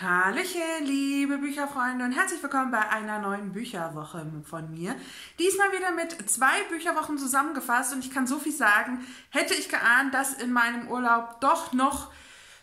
Hallöchen, liebe Bücherfreunde und herzlich willkommen bei einer neuen Bücherwoche von mir. Diesmal wieder mit 2 Bücherwochen zusammengefasst und ich kann so viel sagen, hätte ich geahnt, dass in meinem Urlaub doch noch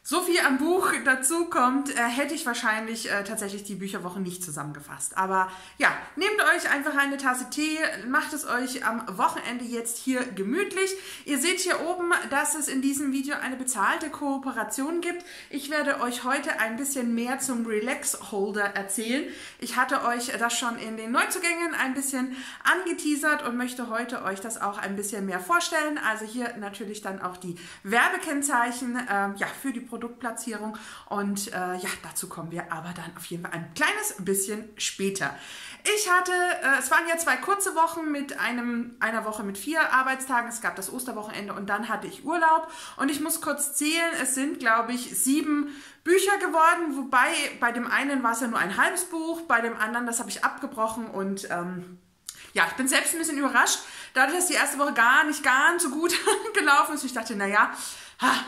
so viel am Buch dazukommt, hätte ich wahrscheinlich tatsächlich die Bücherwoche nicht zusammengefasst. Aber ja, nehmt euch einfach eine Tasse Tee, macht es euch am Wochenende jetzt hier gemütlich. Ihr seht hier oben, dass es in diesem Video eine bezahlte Kooperation gibt. Ich werde euch heute ein bisschen mehr zum Relax Holder erzählen. Ich hatte euch das schon in den Neuzugängen ein bisschen angeteasert und möchte heute euch das auch ein bisschen mehr vorstellen. Also hier natürlich dann auch die Werbekennzeichen ja, für die Produktplatzierung und ja, dazu kommen wir aber dann auf jeden Fall ein kleines bisschen später. Ich hatte, es waren ja 2 kurze Wochen mit einer Woche mit 4 Arbeitstagen, es gab das Osterwochenende und dann hatte ich Urlaub und ich muss kurz zählen, es sind glaube ich 7 Bücher geworden, wobei bei dem einen war es ja nur ein halbes Buch, bei dem anderen, das habe ich abgebrochen und ja, ich bin selbst ein bisschen überrascht, dadurch, dass die erste Woche gar nicht so gut gelaufen ist. Ich dachte, naja,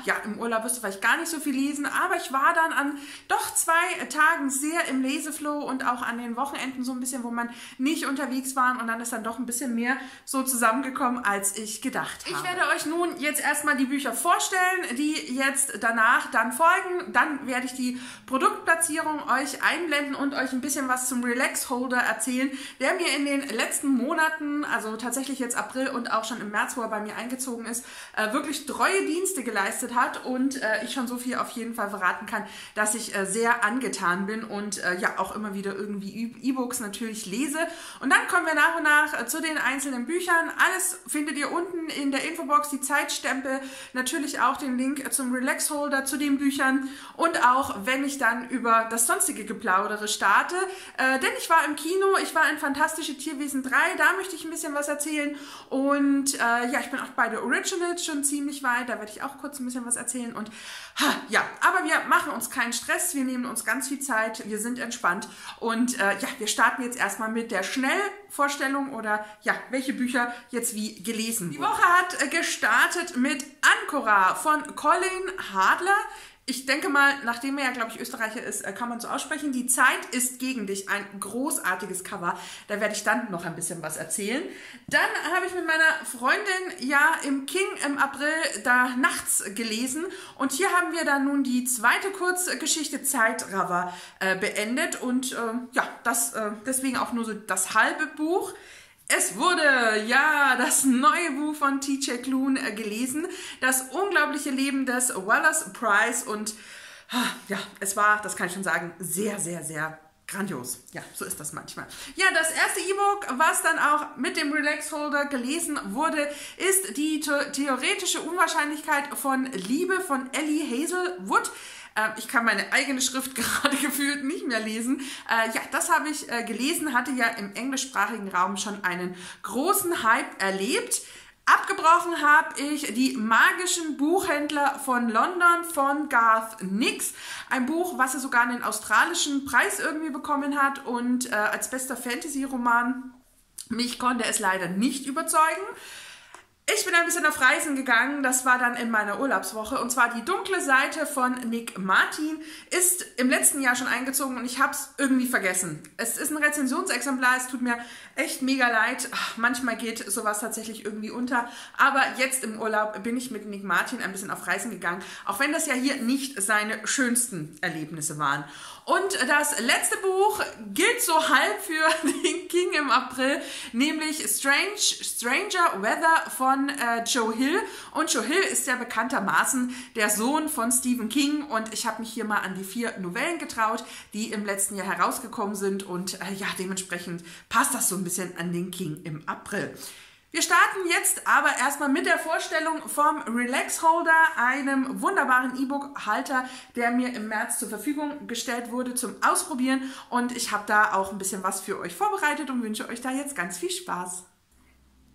ja, im Urlaub wirst du vielleicht gar nicht so viel lesen, aber ich war dann an doch 2 Tagen sehr im Leseflow und auch an den Wochenenden so ein bisschen, wo man nicht unterwegs war und dann ist dann doch ein bisschen mehr so zusammengekommen, als ich gedacht habe. Ich werde euch nun jetzt erstmal die Bücher vorstellen, die jetzt danach dann folgen. Dann werde ich die Produktplatzierung euch einblenden und euch ein bisschen was zum Relax Holder erzählen, der mir in den letzten Monaten, also tatsächlich jetzt April und auch schon im März, wo er bei mir eingezogen ist, wirklich treue Dienste geleistet hat und ich schon so viel auf jeden Fall verraten kann, dass ich sehr angetan bin und ja auch immer wieder irgendwie E-Books natürlich lese. Und dann kommen wir nach und nach zu den einzelnen Büchern. Alles findet ihr unten in der Infobox, die Zeitstempel, natürlich auch den Link zum Relax Holder, zu den Büchern und auch, wenn ich dann über das sonstige Geplaudere starte. Denn ich war im Kino, ich war in Fantastische Tierwesen 3, da möchte ich ein bisschen was erzählen und ja, ich bin auch bei der Originals schon ziemlich weit, da werde ich auch kurz ein bisschen was erzählen und ja, aber wir machen uns keinen Stress, wir nehmen uns ganz viel Zeit, wir sind entspannt und ja, wir starten jetzt erstmal mit der Schnellvorstellung oder ja, welche Bücher jetzt wie gelesen wurden. Die Woche hat gestartet mit Ancora von Colin Hadler. Ich denke mal, nachdem er ja, glaube ich, Österreicher ist, kann man so aussprechen. Die Zeit ist gegen dich. Ein großartiges Cover. Da werde ich dann noch ein bisschen was erzählen. Dann habe ich mit meiner Freundin ja im King im April da Nachts gelesen. Und hier haben wir dann nun die zweite Kurzgeschichte Zeitraffer beendet. Und ja, das deswegen auch nur so das halbe Buch. Es wurde, ja, das neue Buch von T.J. Klune gelesen, Das unglaubliche Leben des Wallace Price und ja, es war, das kann ich schon sagen, sehr, sehr, sehr grandios. Ja, so ist das manchmal. Ja, das erste E-Book, was dann auch mit dem Relax Holder gelesen wurde, ist Die theoretische Unwahrscheinlichkeit von Liebe von Ellie Hazelwood. Ich kann meine eigene Schrift gerade gefühlt nicht mehr lesen. Ja, das habe ich gelesen, hatte ja im englischsprachigen Raum schon einen großen Hype erlebt. Abgebrochen habe ich Die magischen Büchhändler von London von Garth Nix. Ein Buch, was er sogar einen australischen Preis irgendwie bekommen hat und als bester Fantasy-Roman. Mich konnte es leider nicht überzeugen. Ich bin ein bisschen auf Reisen gegangen, das war dann in meiner Urlaubswoche und zwar Die dunkle Seite von Nick Martin ist im letzten Jahr schon eingezogen und ich habe es irgendwie vergessen. Es ist ein Rezensionsexemplar, es tut mir echt mega leid, manchmal geht sowas tatsächlich irgendwie unter, aber jetzt im Urlaub bin ich mit Nick Martin ein bisschen auf Reisen gegangen, auch wenn das ja hier nicht seine schönsten Erlebnisse waren. Und das letzte Buch gilt so halb für den King im April, nämlich Stranger Weather von Joe Hill. Und Joe Hill ist ja bekanntermaßen der Sohn von Stephen King und ich habe mich hier mal an die 4 Novellen getraut, die im letzten Jahr herausgekommen sind und ja, dementsprechend passt das so ein bisschen an den King im April. Wir starten jetzt aber erstmal mit der Vorstellung vom Relax Holder, einem wunderbaren E-Book-Halter, der mir im März zur Verfügung gestellt wurde zum Ausprobieren und ich habe da auch ein bisschen was für euch vorbereitet und wünsche euch da jetzt ganz viel Spaß.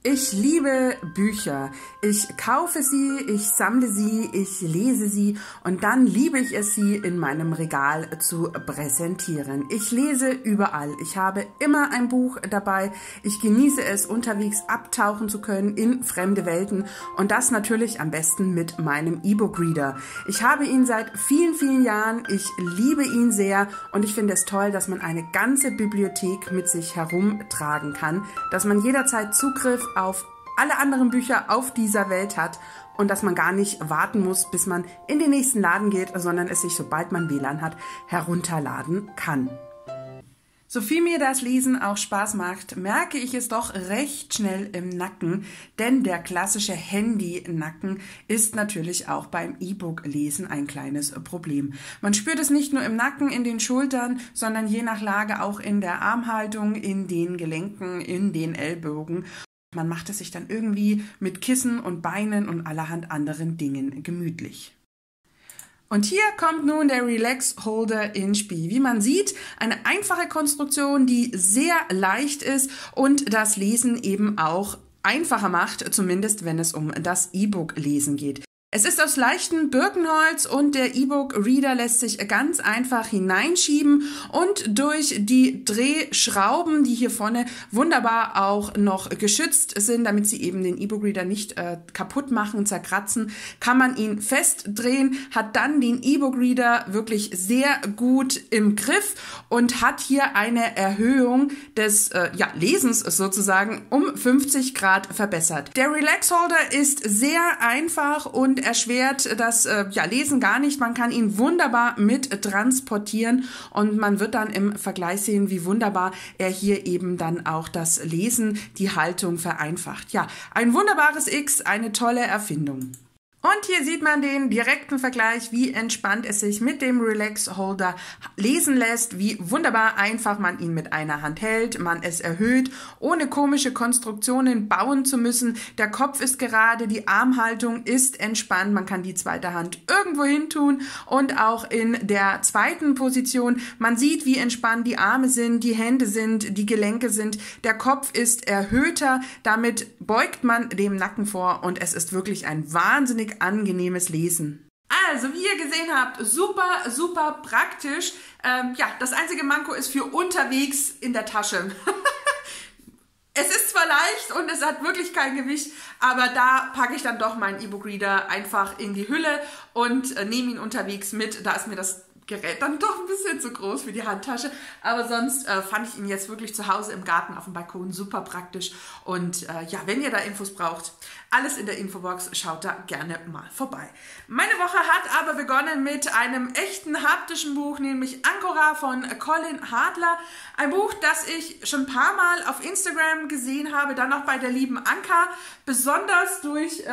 Ich liebe Bücher. Ich kaufe sie, ich sammle sie, ich lese sie und dann liebe ich es, sie in meinem Regal zu präsentieren. Ich lese überall. Ich habe immer ein Buch dabei. Ich genieße es, unterwegs abtauchen zu können in fremde Welten und das natürlich am besten mit meinem E-Book-Reader. Ich habe ihn seit vielen, vielen Jahren. Ich liebe ihn sehr und ich finde es toll, dass man eine ganze Bibliothek mit sich herumtragen kann, dass man jederzeit Zugriff auf alle anderen Bücher auf dieser Welt hat und dass man gar nicht warten muss, bis man in den nächsten Laden geht, sondern es sich, sobald man WLAN hat, herunterladen kann. So viel mir das Lesen auch Spaß macht, merke ich es doch recht schnell im Nacken, denn der klassische Handy-Nacken ist natürlich auch beim E-Book-Lesen ein kleines Problem. Man spürt es nicht nur im Nacken, in den Schultern, sondern je nach Lage auch in der Armhaltung, in den Gelenken, in den Ellbogen. Man macht es sich dann irgendwie mit Kissen und Beinen und allerhand anderen Dingen gemütlich. Und hier kommt nun der Relax Holder ins Spiel. Wie man sieht, eine einfache Konstruktion, die sehr leicht ist und das Lesen eben auch einfacher macht, zumindest wenn es um das E-Book-Lesen geht. Es ist aus leichtem Birkenholz und der E-Book-Reader lässt sich ganz einfach hineinschieben und durch die Drehschrauben, die hier vorne wunderbar auch noch geschützt sind, damit sie eben den E-Book-Reader nicht kaputt machen, zerkratzen, kann man ihn festdrehen, hat dann den E-Book-Reader wirklich sehr gut im Griff und hat hier eine Erhöhung des Lesens sozusagen um 50 Grad verbessert. Der Relax-Holder ist sehr einfach und erschwert das Lesen gar nicht. Man kann ihn wunderbar mit transportieren und man wird dann im Vergleich sehen, wie wunderbar er hier eben dann auch das Lesen, die Haltung vereinfacht. Ja, ein wunderbares X, eine tolle Erfindung. Und hier sieht man den direkten Vergleich, wie entspannt es sich mit dem Relax Holder lesen lässt, wie wunderbar einfach man ihn mit einer Hand hält, man es erhöht, ohne komische Konstruktionen bauen zu müssen. Der Kopf ist gerade, die Armhaltung ist entspannt, man kann die zweite Hand irgendwo hin tun und auch in der zweiten Position. Man sieht, wie entspannt die Arme sind, die Hände sind, die Gelenke sind. Der Kopf ist erhöhter, damit beugt man dem Nacken vor und es ist wirklich ein wahnsinnig angenehmes Lesen. Also, wie ihr gesehen habt, super, super praktisch. Das einzige Manko ist für unterwegs in der Tasche. Es ist zwar leicht und es hat wirklich kein Gewicht, aber da packe ich dann doch meinen E-Book-Reader einfach in die Hülle und nehme ihn unterwegs mit. Da ist mir das Gerät dann doch ein bisschen zu groß für die Handtasche, aber sonst fand ich ihn jetzt wirklich zu Hause im Garten auf dem Balkon super praktisch und wenn ihr da Infos braucht, alles in der Infobox, schaut da gerne mal vorbei. Meine Woche hat aber begonnen mit einem echten haptischen Buch, nämlich Ancora von Colin Hadler, ein Buch, das ich schon ein paar Mal auf Instagram gesehen habe, dann auch bei der lieben Anka, besonders durch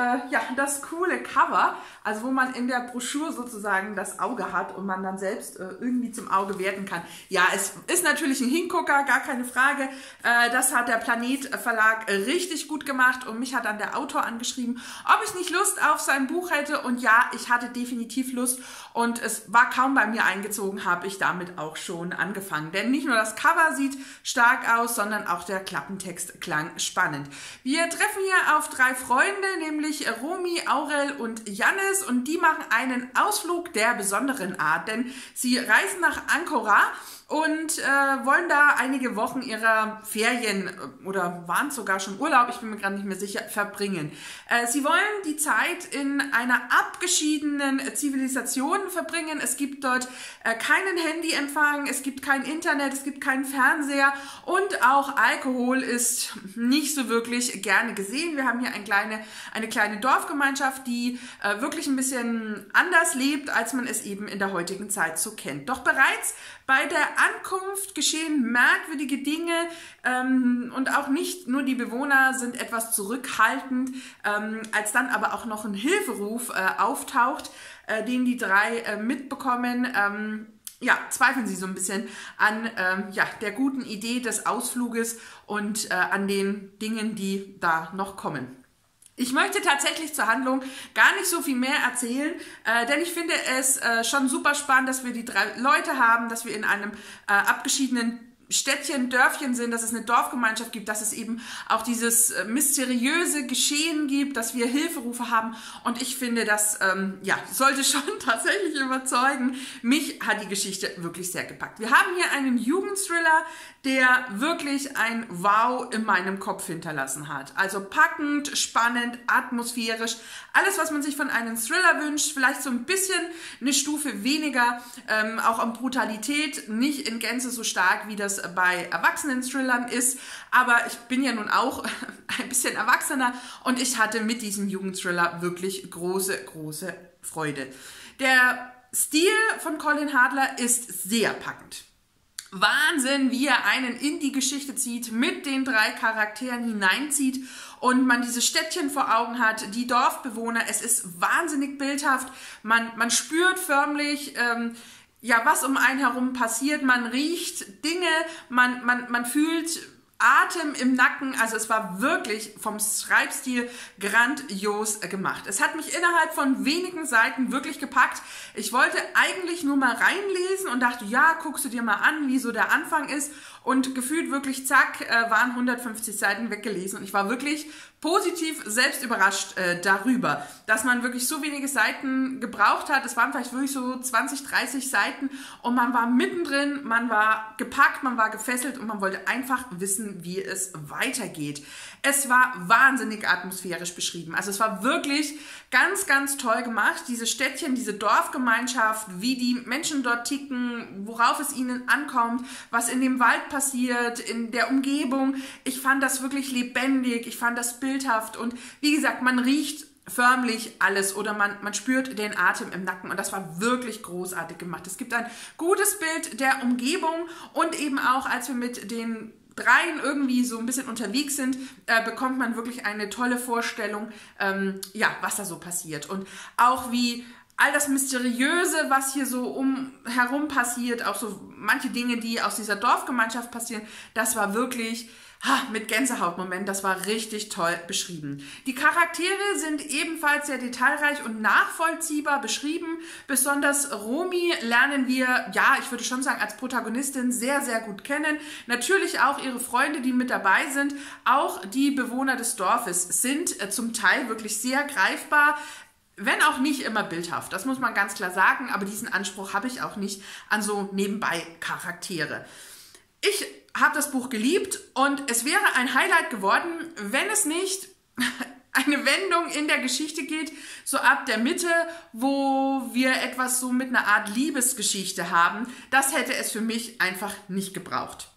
das coole Cover, also wo man in der Broschüre sozusagen das Auge hat und man dann selbst irgendwie zum Auge werden kann. Ja, es ist natürlich ein Hingucker, gar keine Frage. Das hat der Planet Verlag richtig gut gemacht und mich hat dann der Autor angeschrieben, ob ich nicht Lust auf sein Buch hätte und ja, ich hatte definitiv Lust und es war kaum bei mir eingezogen, habe ich damit auch schon angefangen. Denn nicht nur das Cover sieht stark aus, sondern auch der Klappentext klang spannend. Wir treffen hier auf drei Freunde, nämlich Romy, Aurel und Jannis und die machen einen Ausflug der besonderen Art, denn sie reisen nach Ancora und wollen da einige Wochen ihrer Ferien oder waren sogar schon Urlaub, ich bin mir gerade nicht mehr sicher, verbringen. Sie wollen die Zeit in einer abgeschiedenen Zivilisation verbringen. Es gibt dort keinen Handyempfang, es gibt kein Internet, es gibt keinen Fernseher und auch Alkohol ist nicht so wirklich gerne gesehen. Wir haben hier eine kleine Dorfgemeinschaft, die wirklich ein bisschen anders lebt, als man es eben in der heutigen Zeit so kennt. Doch bereits bei der Ankunft geschehen merkwürdige Dinge und auch nicht nur die Bewohner sind etwas zurückhaltend, als dann aber auch noch ein Hilferuf auftaucht, den die drei mitbekommen. Zweifeln sie so ein bisschen an der guten Idee des Ausfluges und an den Dingen, die da noch kommen. Ich möchte tatsächlich zur Handlung gar nicht so viel mehr erzählen, denn ich finde es schon super spannend, dass wir die drei Leute haben, dass wir in einem abgeschiedenen Städtchen, Dörfchen sind, dass es eine Dorfgemeinschaft gibt, dass es eben auch dieses mysteriöse Geschehen gibt, dass wir Hilferufe haben. Und ich finde, das ja, sollte schon tatsächlich überzeugen. Mich hat die Geschichte wirklich sehr gepackt. Wir haben hier einen Jugendthriller, der wirklich ein Wow in meinem Kopf hinterlassen hat. Also packend, spannend, atmosphärisch. Alles, was man sich von einem Thriller wünscht, vielleicht so ein bisschen eine Stufe weniger, auch an Brutalität, nicht in Gänze so stark, wie das bei Erwachsenen-Thrillern ist, aber ich bin ja nun auch ein bisschen erwachsener und ich hatte mit diesem Jugendthriller wirklich große, große Freude. Der Stil von Colin Hadler ist sehr packend. Wahnsinn, wie er einen in die Geschichte zieht, mit den drei Charakteren hineinzieht und man diese Städtchen vor Augen hat, die Dorfbewohner. Es ist wahnsinnig bildhaft, man spürt förmlich, ja, was um einen herum passiert, man riecht Dinge, man fühlt Atem im Nacken, also es war wirklich vom Schreibstil grandios gemacht. Es hat mich innerhalb von wenigen Seiten wirklich gepackt. Ich wollte eigentlich nur mal reinlesen und dachte, ja, guckst du dir mal an, wie so der Anfang ist, und gefühlt wirklich zack, waren 150 Seiten weggelesen und ich war wirklich positiv selbst überrascht darüber, dass man wirklich so wenige Seiten gebraucht hat. Es waren vielleicht wirklich so 20, 30 Seiten und man war mittendrin, man war gepackt, man war gefesselt und man wollte einfach wissen, wie es weitergeht. Es war wahnsinnig atmosphärisch beschrieben. Also es war wirklich ganz, ganz toll gemacht. Diese Städtchen, diese Dorfgemeinschaft, wie die Menschen dort ticken, worauf es ihnen ankommt, was in dem Wald passiert, in der Umgebung. Ich fand das wirklich lebendig, ich fand das bildhaft und wie gesagt, man riecht förmlich alles oder man spürt den Atem im Nacken und das war wirklich großartig gemacht. Es gibt ein gutes Bild der Umgebung und eben auch, als wir mit den dreien irgendwie so ein bisschen unterwegs sind, bekommt man wirklich eine tolle Vorstellung, ja, was da so passiert und auch wie all das Mysteriöse, was hier so herum passiert, auch so manche Dinge, die aus dieser Dorfgemeinschaft passieren, das war wirklich mit Gänsehautmoment, das war richtig toll beschrieben. Die Charaktere sind ebenfalls sehr detailreich und nachvollziehbar beschrieben. Besonders Romy lernen wir, ja, ich würde schon sagen, als Protagonistin sehr, sehr gut kennen. Natürlich auch ihre Freunde, die mit dabei sind. Auch die Bewohner des Dorfes sind zum Teil wirklich sehr greifbar, wenn auch nicht immer bildhaft, das muss man ganz klar sagen. Aber diesen Anspruch habe ich auch nicht an so nebenbei Charaktere. Ich habe das Buch geliebt und es wäre ein Highlight geworden, wenn es nicht eine Wendung in der Geschichte geht, so ab der Mitte, wo wir etwas so mit einer Art Liebesgeschichte haben. Das hätte es für mich einfach nicht gebraucht.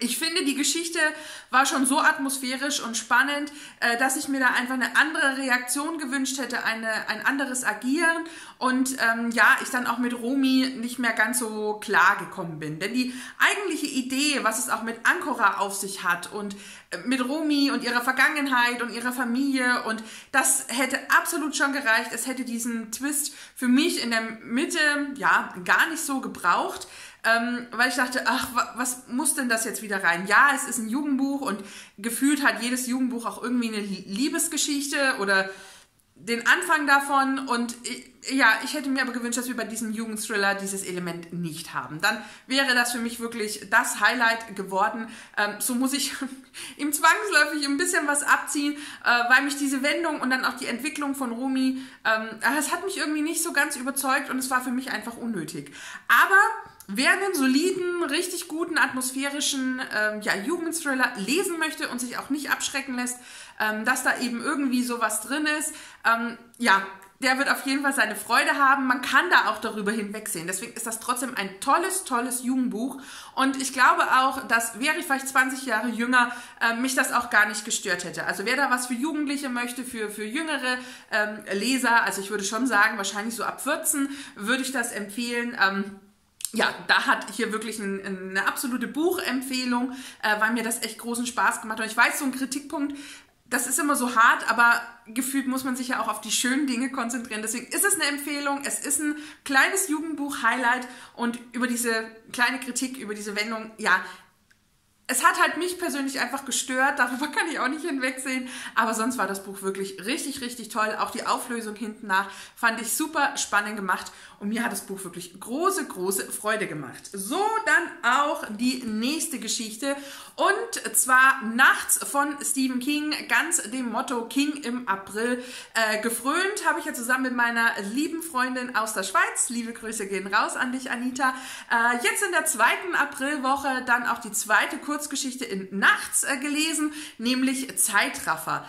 Ich finde, die Geschichte war schon so atmosphärisch und spannend, dass ich mir da einfach eine andere Reaktion gewünscht hätte, ein anderes Agieren und ja, ich dann auch mit Romy nicht mehr ganz so klar gekommen bin. Denn die eigentliche Idee, was es auch mit Ancora auf sich hat und mit Romy und ihrer Vergangenheit und ihrer Familie, und das hätte absolut schon gereicht. Es hätte diesen Twist für mich in der Mitte ja gar nicht so gebraucht. Weil ich dachte, ach, was muss denn das jetzt wieder rein? Ja, es ist ein Jugendbuch und gefühlt hat jedes Jugendbuch auch irgendwie eine Liebesgeschichte oder den Anfang davon. Und ja, ich hätte mir aber gewünscht, dass wir bei diesem Jugendthriller dieses Element nicht haben. Dann wäre das für mich wirklich das Highlight geworden. So muss ich ihm zwangsläufig ein bisschen was abziehen, weil mich diese Wendung und dann auch die Entwicklung von Romy, das hat mich irgendwie nicht so ganz überzeugt und es war für mich einfach unnötig. Aber wer einen soliden, richtig guten, atmosphärischen ja, Jugendthriller lesen möchte und sich auch nicht abschrecken lässt, dass da eben irgendwie sowas drin ist, ja, der wird auf jeden Fall seine Freude haben. Man kann da auch darüber hinwegsehen. Deswegen ist das trotzdem ein tolles, tolles Jugendbuch. Und ich glaube auch, dass, wäre ich vielleicht 20 Jahre jünger, mich das auch gar nicht gestört hätte. Also wer da was für Jugendliche möchte, für jüngere Leser, also ich würde schon sagen, wahrscheinlich so ab 14 würde ich das empfehlen. Ja, da hat hier wirklich eine absolute Buchempfehlung, weil mir das echt großen Spaß gemacht hat. Und ich weiß, so ein Kritikpunkt, das ist immer so hart, aber gefühlt muss man sich ja auch auf die schönen Dinge konzentrieren. Deswegen ist es eine Empfehlung, es ist ein kleines Jugendbuch-Highlight und über diese kleine Kritik, über diese Wendung, ja, Es hat halt mich persönlich einfach gestört, darüber kann ich auch nicht hinwegsehen, aber sonst war das Buch wirklich richtig, richtig toll. Auch die Auflösung hinten nach fand ich super spannend gemacht und mir hat das Buch wirklich große, große Freude gemacht. So, dann auch die nächste Geschichte und zwar Nachts von Stephen King, ganz dem Motto King im April gefrönt, habe ich ja zusammen mit meiner lieben Freundin aus der Schweiz. Liebe Grüße gehen raus an dich, Anita. Jetzt in der zweiten Aprilwoche dann auch die zweite Kurzgeschichte in Nachts gelesen, nämlich Zeitraffer.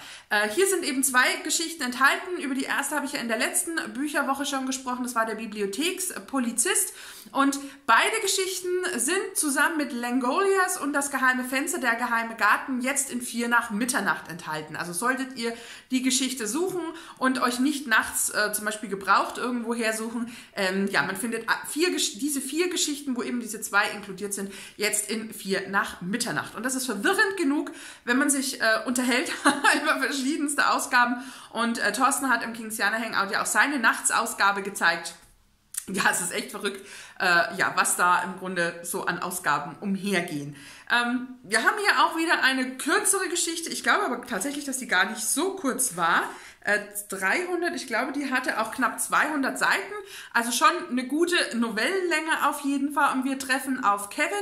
Hier sind eben zwei Geschichten enthalten. Über die erste habe ich ja in der letzten Bücherwoche schon gesprochen. Das war der Bibliothekspolizist. Und beide Geschichten sind zusammen mit Langoliers und das geheime Fenster, der geheime Garten, jetzt in 4 nach Mitternacht enthalten. Also solltet ihr die Geschichte suchen und euch nicht nachts zum Beispiel gebraucht irgendwo hersuchen. Ja, man findet diese vier Geschichten, wo eben diese zwei inkludiert sind, jetzt in 4 nach Mitternacht. Und das ist verwirrend genug, wenn man sich unterhält über verschiedenste Ausgaben. Und Thorsten hat im Kingsianer Hangout ja auch seine Nachtsausgabe gezeigt. Ja, es ist echt verrückt, ja, was da im Grunde so an Ausgaben umhergehen. Wir haben hier auch wieder eine kürzere Geschichte. Ich glaube aber tatsächlich, dass die gar nicht so kurz war. 300, ich glaube, die hatte auch knapp 200 Seiten. Also schon eine gute Novellenlänge auf jeden Fall. Und wir treffen auf Kevin,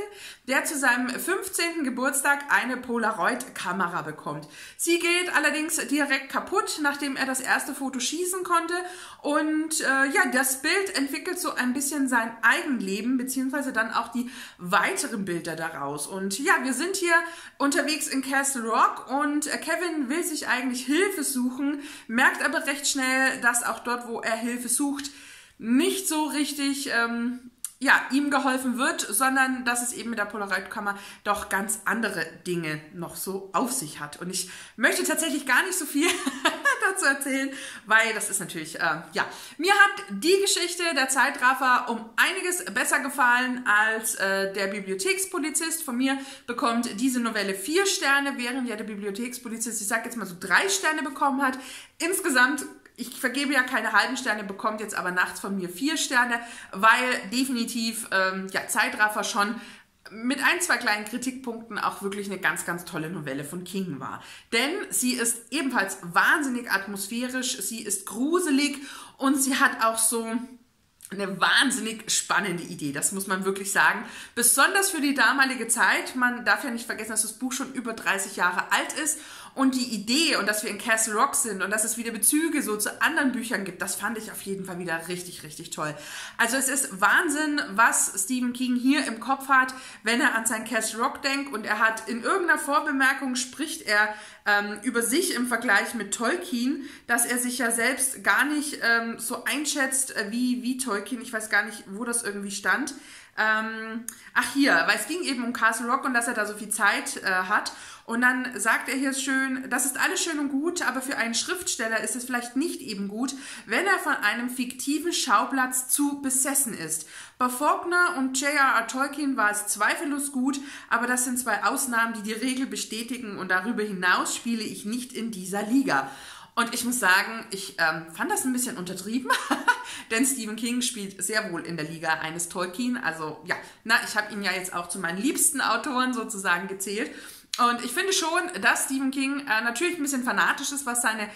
der zu seinem 15. Geburtstag eine Polaroid-Kamera bekommt. Sie geht allerdings direkt kaputt, nachdem er das erste Foto schießen konnte. Und ja, das Bild entwickelt so ein bisschen sein Eigenleben, beziehungsweise dann auch die weiteren Bilder daraus. Und ja, wir sind hier unterwegs in Castle Rock und Kevin will sich eigentlich Hilfe suchen, merkt aber recht schnell, dass auch dort, wo er Hilfe sucht, nicht so richtig ja, ihm geholfen wird, sondern dass es eben mit der Polaroid-Kamera doch ganz andere Dinge noch so auf sich hat. Und ich möchte tatsächlich gar nicht so viel dazu erzählen, weil das ist natürlich, ja. Mir hat die Geschichte der Zeitraffer um einiges besser gefallen als der Bibliothekspolizist. Von mir bekommt diese Novelle 4 Sterne, während ja der Bibliothekspolizist, ich sag jetzt mal so 3 Sterne bekommen hat. Insgesamt, ich vergebe ja keine halben Sterne, bekommt jetzt aber Nachts von mir 4 Sterne, weil definitiv ja, Zeitraffer schon mit ein, zwei kleinen Kritikpunkten auch wirklich eine ganz, ganz tolle Novelle von King war. Denn sie ist ebenfalls wahnsinnig atmosphärisch, sie ist gruselig und sie hat auch so eine wahnsinnig spannende Idee, das muss man wirklich sagen. Besonders für die damalige Zeit, man darf ja nicht vergessen, dass das Buch schon über 30 Jahre alt ist. Und die Idee, und dass wir in Castle Rock sind und dass es wieder Bezüge so zu anderen Büchern gibt, das fand ich auf jeden Fall wieder richtig, richtig toll. Also es ist Wahnsinn, was Stephen King hier im Kopf hat, wenn er an sein Castle Rock denkt. Und er hat in irgendeiner Vorbemerkung, spricht er über sich im Vergleich mit Tolkien, dass er sich ja selbst gar nicht so einschätzt wie Tolkien. Ich weiß gar nicht, wo das irgendwie stand. Ach hier, weil es ging eben um Castle Rock und dass er da so viel Zeit hat. Und dann sagt er hier schön, das ist alles schön und gut, aber für einen Schriftsteller ist es vielleicht nicht eben gut, wenn er von einem fiktiven Schauplatz zu besessen ist. Bei Faulkner und J.R.R. Tolkien war es zweifellos gut, aber das sind 2 Ausnahmen, die die Regel bestätigen und darüber hinaus spiele ich nicht in dieser Liga. Und ich muss sagen, ich fand das ein bisschen untertrieben, denn Stephen King spielt sehr wohl in der Liga eines Tolkien. Also ja, na, ich habe ihn ja jetzt auch zu meinen liebsten Autoren sozusagen gezählt. Und ich finde schon, dass Stephen King natürlich ein bisschen fanatisch ist, was seine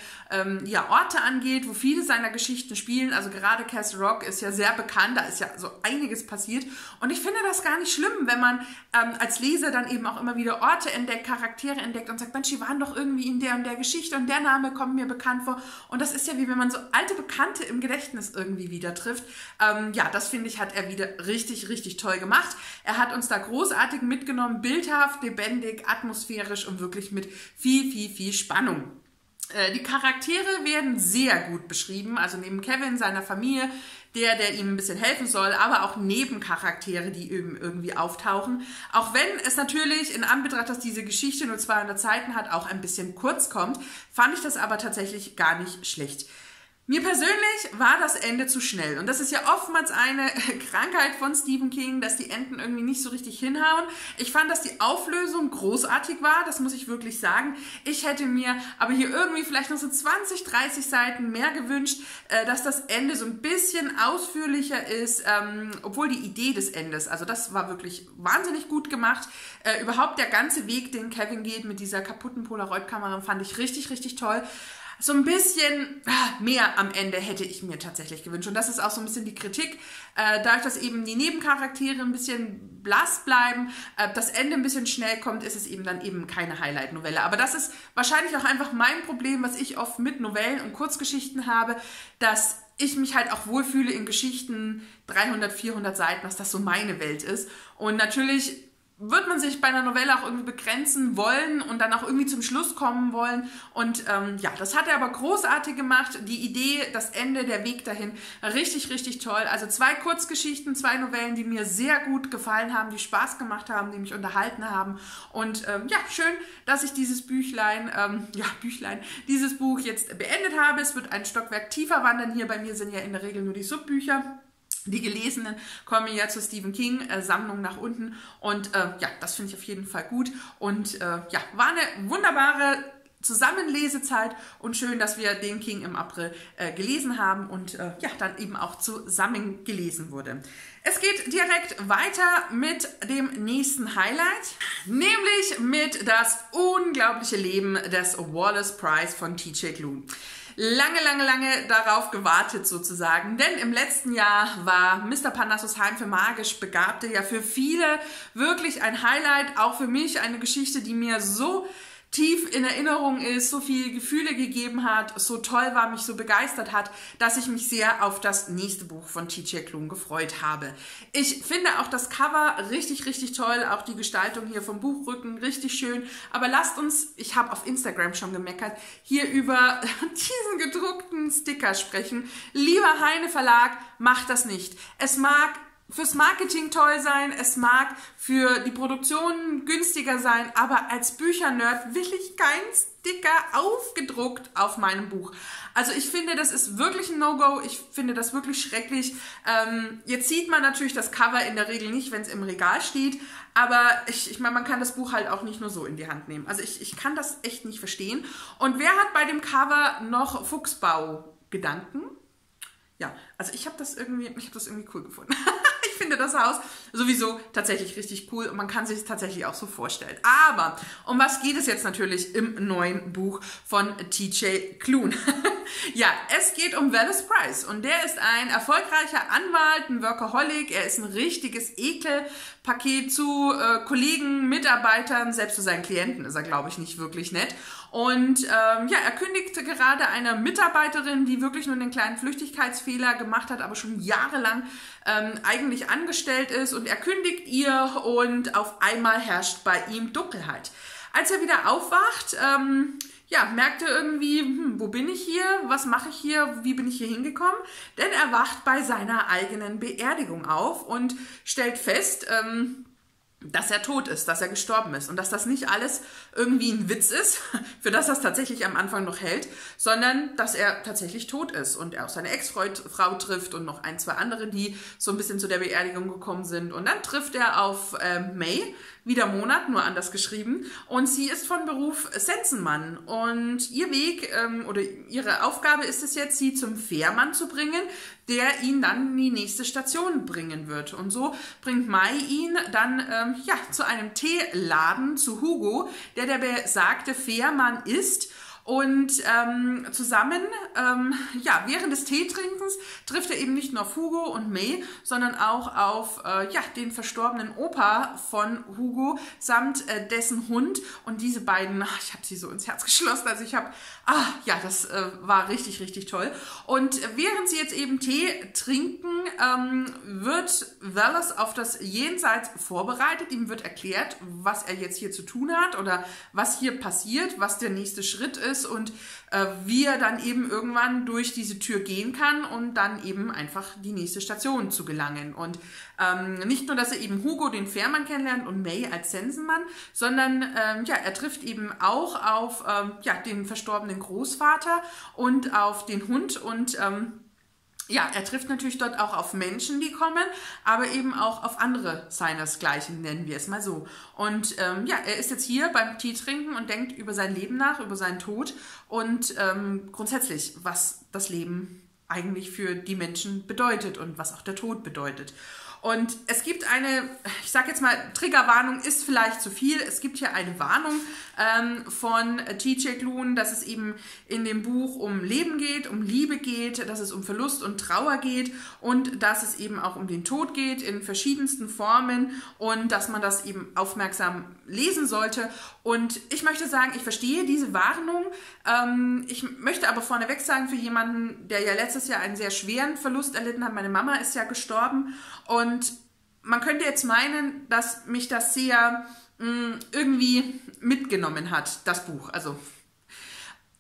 ja, Orte angeht, wo viele seiner Geschichten spielen. Also gerade Castle Rock ist ja sehr bekannt, da ist ja so einiges passiert. Und ich finde das gar nicht schlimm, wenn man als Leser dann eben auch immer wieder Orte entdeckt, Charaktere entdeckt und sagt, Mensch, die waren doch irgendwie in der und der Geschichte und der Name kommt mir bekannt vor. Und das ist ja wie wenn man so alte Bekannte im Gedächtnis irgendwie wieder trifft. Ja, das finde ich, hat er wieder richtig, richtig toll gemacht. Er hat uns da großartig mitgenommen, bildhaft, lebendig, atmosphärisch und wirklich mit viel, viel, viel Spannung. Die Charaktere werden sehr gut beschrieben, also neben Kevin, seiner Familie, der ihm ein bisschen helfen soll, aber auch Nebencharaktere, die eben irgendwie auftauchen. Auch wenn es natürlich in Anbetracht, dass diese Geschichte nur 200 Seiten hat, auch ein bisschen kurz kommt, fand ich das aber tatsächlich gar nicht schlecht. Mir persönlich war das Ende zu schnell. Und das ist ja oftmals eine Krankheit von Stephen King, dass die Enden irgendwie nicht so richtig hinhauen. Ich fand, dass die Auflösung großartig war, das muss ich wirklich sagen. Ich hätte mir aber hier irgendwie vielleicht noch so 20, 30 Seiten mehr gewünscht, dass das Ende so ein bisschen ausführlicher ist, obwohl die Idee des Endes, also das war wirklich wahnsinnig gut gemacht. Überhaupt der ganze Weg, den Kevin geht mit dieser kaputten Polaroid-Kamera, fand ich richtig, richtig toll. So ein bisschen mehr am Ende hätte ich mir tatsächlich gewünscht. Und das ist auch so ein bisschen die Kritik, dadurch, dass eben die Nebencharaktere ein bisschen blass bleiben, das Ende ein bisschen schnell kommt, ist es eben dann eben keine Highlight-Novelle. Aber das ist wahrscheinlich auch einfach mein Problem, was ich oft mit Novellen und Kurzgeschichten habe, dass ich mich halt auch wohlfühle in Geschichten 300, 400 Seiten, dass das so meine Welt ist. Und natürlich wird man sich bei einer Novelle auch irgendwie begrenzen wollen und dann auch irgendwie zum Schluss kommen wollen. Und ja, das hat er aber großartig gemacht. Die Idee, das Ende, der Weg dahin, richtig, richtig toll. Also 2 Kurzgeschichten, 2 Novellen, die mir sehr gut gefallen haben, die Spaß gemacht haben, die mich unterhalten haben. Und ja, schön, dass ich dieses Buch jetzt beendet habe. Es wird ein Stockwerk tiefer wandern. Hier bei mir sind ja in der Regel nur die Subbücher. Die Gelesenen kommen ja zur Stephen King-Sammlung nach unten und ja, das finde ich auf jeden Fall gut und ja, war eine wunderbare Zusammenlesezeit und schön, dass wir den King im April gelesen haben und ja, dann eben auch zusammen gelesen wurde. Es geht direkt weiter mit dem nächsten Highlight, nämlich mit Das unglaubliche Leben des Wallace Price von T.J. Klune. Lange, lange, lange darauf gewartet sozusagen, denn im letzten Jahr war Mr. Parnassus Heim für magisch Begabte ja für viele wirklich ein Highlight, auch für mich eine Geschichte, die mir so tief in Erinnerung ist, so viele Gefühle gegeben hat, so toll war, mich so begeistert hat, dass ich mich sehr auf das nächste Buch von T.J. Klune gefreut habe. Ich finde auch das Cover richtig, richtig toll, auch die Gestaltung hier vom Buchrücken richtig schön, aber lasst uns, ich habe auf Instagram schon gemeckert, hier über diesen gedruckten Sticker sprechen. Lieber Heine Verlag, macht das nicht. Es mag fürs Marketing toll sein, es mag für die Produktion günstiger sein, aber als Büchernerd will ich keinen Sticker aufgedruckt auf meinem Buch. Also ich finde, das ist wirklich ein No-Go, ich finde das wirklich schrecklich. Jetzt sieht man natürlich das Cover in der Regel nicht, wenn es im Regal steht, aber ich meine, man kann das Buch halt auch nicht nur so in die Hand nehmen. Also ich kann das echt nicht verstehen. Und wer hat bei dem Cover noch Fuchsbau-Gedanken? Ja, also ich habe das irgendwie cool gefunden. Ich finde das Haus sowieso tatsächlich richtig cool und man kann sich es tatsächlich auch so vorstellen. Aber um was geht es jetzt natürlich im neuen Buch von T.J. Klune? Ja, es geht um Wallace Price und der ist ein erfolgreicher Anwalt, ein Workaholic, er ist ein richtiges Ekelpaket zu Kollegen, Mitarbeitern, selbst zu seinen Klienten ist er, glaube ich, nicht wirklich nett. Und ja, er kündigte gerade eine Mitarbeiterin, die wirklich nur einen kleinen Flüchtigkeitsfehler gemacht hat, aber schon jahrelang eigentlich angestellt ist und er kündigt ihr und auf einmal herrscht bei ihm Dunkelheit. Als er wieder aufwacht, ja, merkte irgendwie, wo bin ich hier, was mache ich hier, wie bin ich hier hingekommen? Denn er wacht bei seiner eigenen Beerdigung auf und stellt fest, dass er tot ist, dass er gestorben ist und dass das nicht alles irgendwie ein Witz ist, für das er es tatsächlich am Anfang noch hält, sondern dass er tatsächlich tot ist und er auch seine Ex-Frau trifft und noch 1, 2 andere, die so ein bisschen zu der Beerdigung gekommen sind. Und dann trifft er auf May, wieder Monat, nur anders geschrieben, und sie ist von Beruf Sensenmann und ihr Weg oder ihre Aufgabe ist es jetzt, sie zum Fährmann zu bringen, der ihn dann in die nächste Station bringen wird. Und so bringt Mai ihn dann ja, zu einem Teeladen, zu Hugo, der besagte Fährmann ist. Und zusammen, ja, während des Teetrinkens trifft er eben nicht nur auf Hugo und May, sondern auch auf ja, den verstorbenen Opa von Hugo samt dessen Hund. Und diese beiden, ich habe sie so ins Herz geschlossen, also ich habe, ja, das war richtig, richtig toll. Und während sie jetzt eben Tee trinken, wird Wallace auf das Jenseits vorbereitet. Ihm wird erklärt, was er jetzt hier zu tun hat oder was hier passiert, was der nächste Schritt ist. ist und wie er dann eben irgendwann durch diese Tür gehen kann und dann eben einfach die nächste Station zu gelangen. Und nicht nur, dass er eben Hugo, den Fährmann, kennenlernt und May als Sensenmann, sondern ja, er trifft eben auch auf ja, den verstorbenen Großvater und auf den Hund und ja, er trifft natürlich dort auch auf Menschen, die kommen, aber eben auch auf andere seinesgleichen, nennen wir es mal so. Und ja, er ist jetzt hier beim Tee trinken und denkt über sein Leben nach, über seinen Tod und grundsätzlich, was das Leben eigentlich für die Menschen bedeutet und was auch der Tod bedeutet. Und es gibt eine, ich sage jetzt mal, Triggerwarnung ist vielleicht zu viel. Es gibt hier eine Warnung von T.J. Klune, dass es eben in dem Buch um Leben geht, um Liebe geht, dass es um Verlust und Trauer geht und dass es eben auch um den Tod geht in verschiedensten Formen und dass man das eben aufmerksam lesen sollte. Und ich möchte sagen, ich verstehe diese Warnung. Ich möchte aber vorneweg sagen, für jemanden, der ja letztes Jahr einen sehr schweren Verlust erlitten hat, meine Mama ist ja gestorben und man könnte jetzt meinen, dass mich das sehr irgendwie mitgenommen hat, das Buch. Also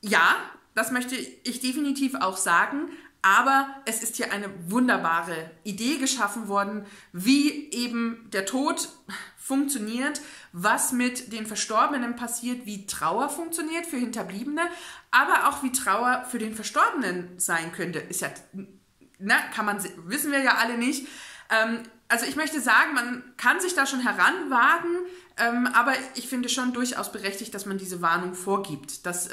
ja, das möchte ich definitiv auch sagen, aber es ist hier eine wunderbare Idee geschaffen worden, wie eben der Tod funktioniert, was mit den Verstorbenen passiert, wie Trauer funktioniert für Hinterbliebene, aber auch wie Trauer für den Verstorbenen sein könnte. Ist ja, na, kann man, wissen wir ja alle nicht. Also ich möchte sagen, man kann sich da schon heranwagen, aber ich finde schon durchaus berechtigt, dass man diese Warnung vorgibt. Das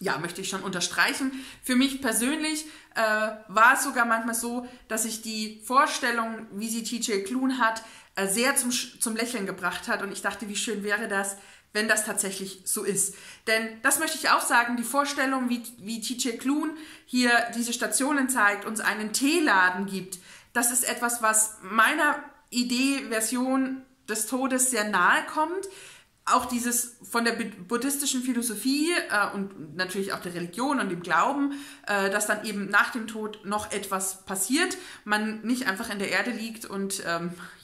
ja, möchte ich schon unterstreichen. Für mich persönlich war es sogar manchmal so, dass ich die Vorstellung, wie sie T.J. Klune hat, sehr zum Lächeln gebracht hat. Und ich dachte, wie schön wäre das, wenn das tatsächlich so ist. Denn das möchte ich auch sagen, die Vorstellung, wie T.J. Klune hier diese Stationen zeigt, uns einen Teeladen gibt, das ist etwas, was meiner Idee-Version des Todes sehr nahe kommt. Auch dieses von der buddhistischen Philosophie und natürlich auch der Religion und dem Glauben, dass dann eben nach dem Tod noch etwas passiert, man nicht einfach in der Erde liegt und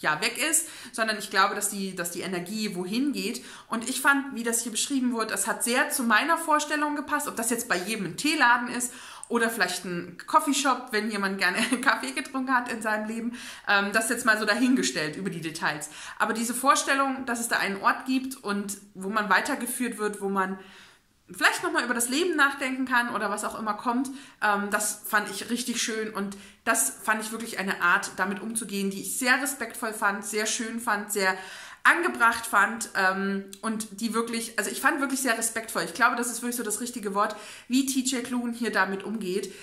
ja, weg ist, sondern ich glaube, dass die Energie wohin geht. Und ich fand, wie das hier beschrieben wurde, es hat sehr zu meiner Vorstellung gepasst, ob das jetzt bei jedem ein Teeladen ist oder vielleicht ein Coffeeshop, wenn jemand gerne Kaffee getrunken hat in seinem Leben. Das ist jetzt mal so dahingestellt über die Details. Aber diese Vorstellung, dass es da einen Ort gibt und wo man weitergeführt wird, wo man vielleicht nochmal über das Leben nachdenken kann oder was auch immer kommt, das fand ich richtig schön und das fand ich wirklich eine Art, damit umzugehen, die ich sehr respektvoll fand, sehr schön fand, sehr angebracht fand und die wirklich, also ich fand wirklich sehr respektvoll. Ich glaube, das ist wirklich so das richtige Wort, wie T.J. Klune hier damit umgeht.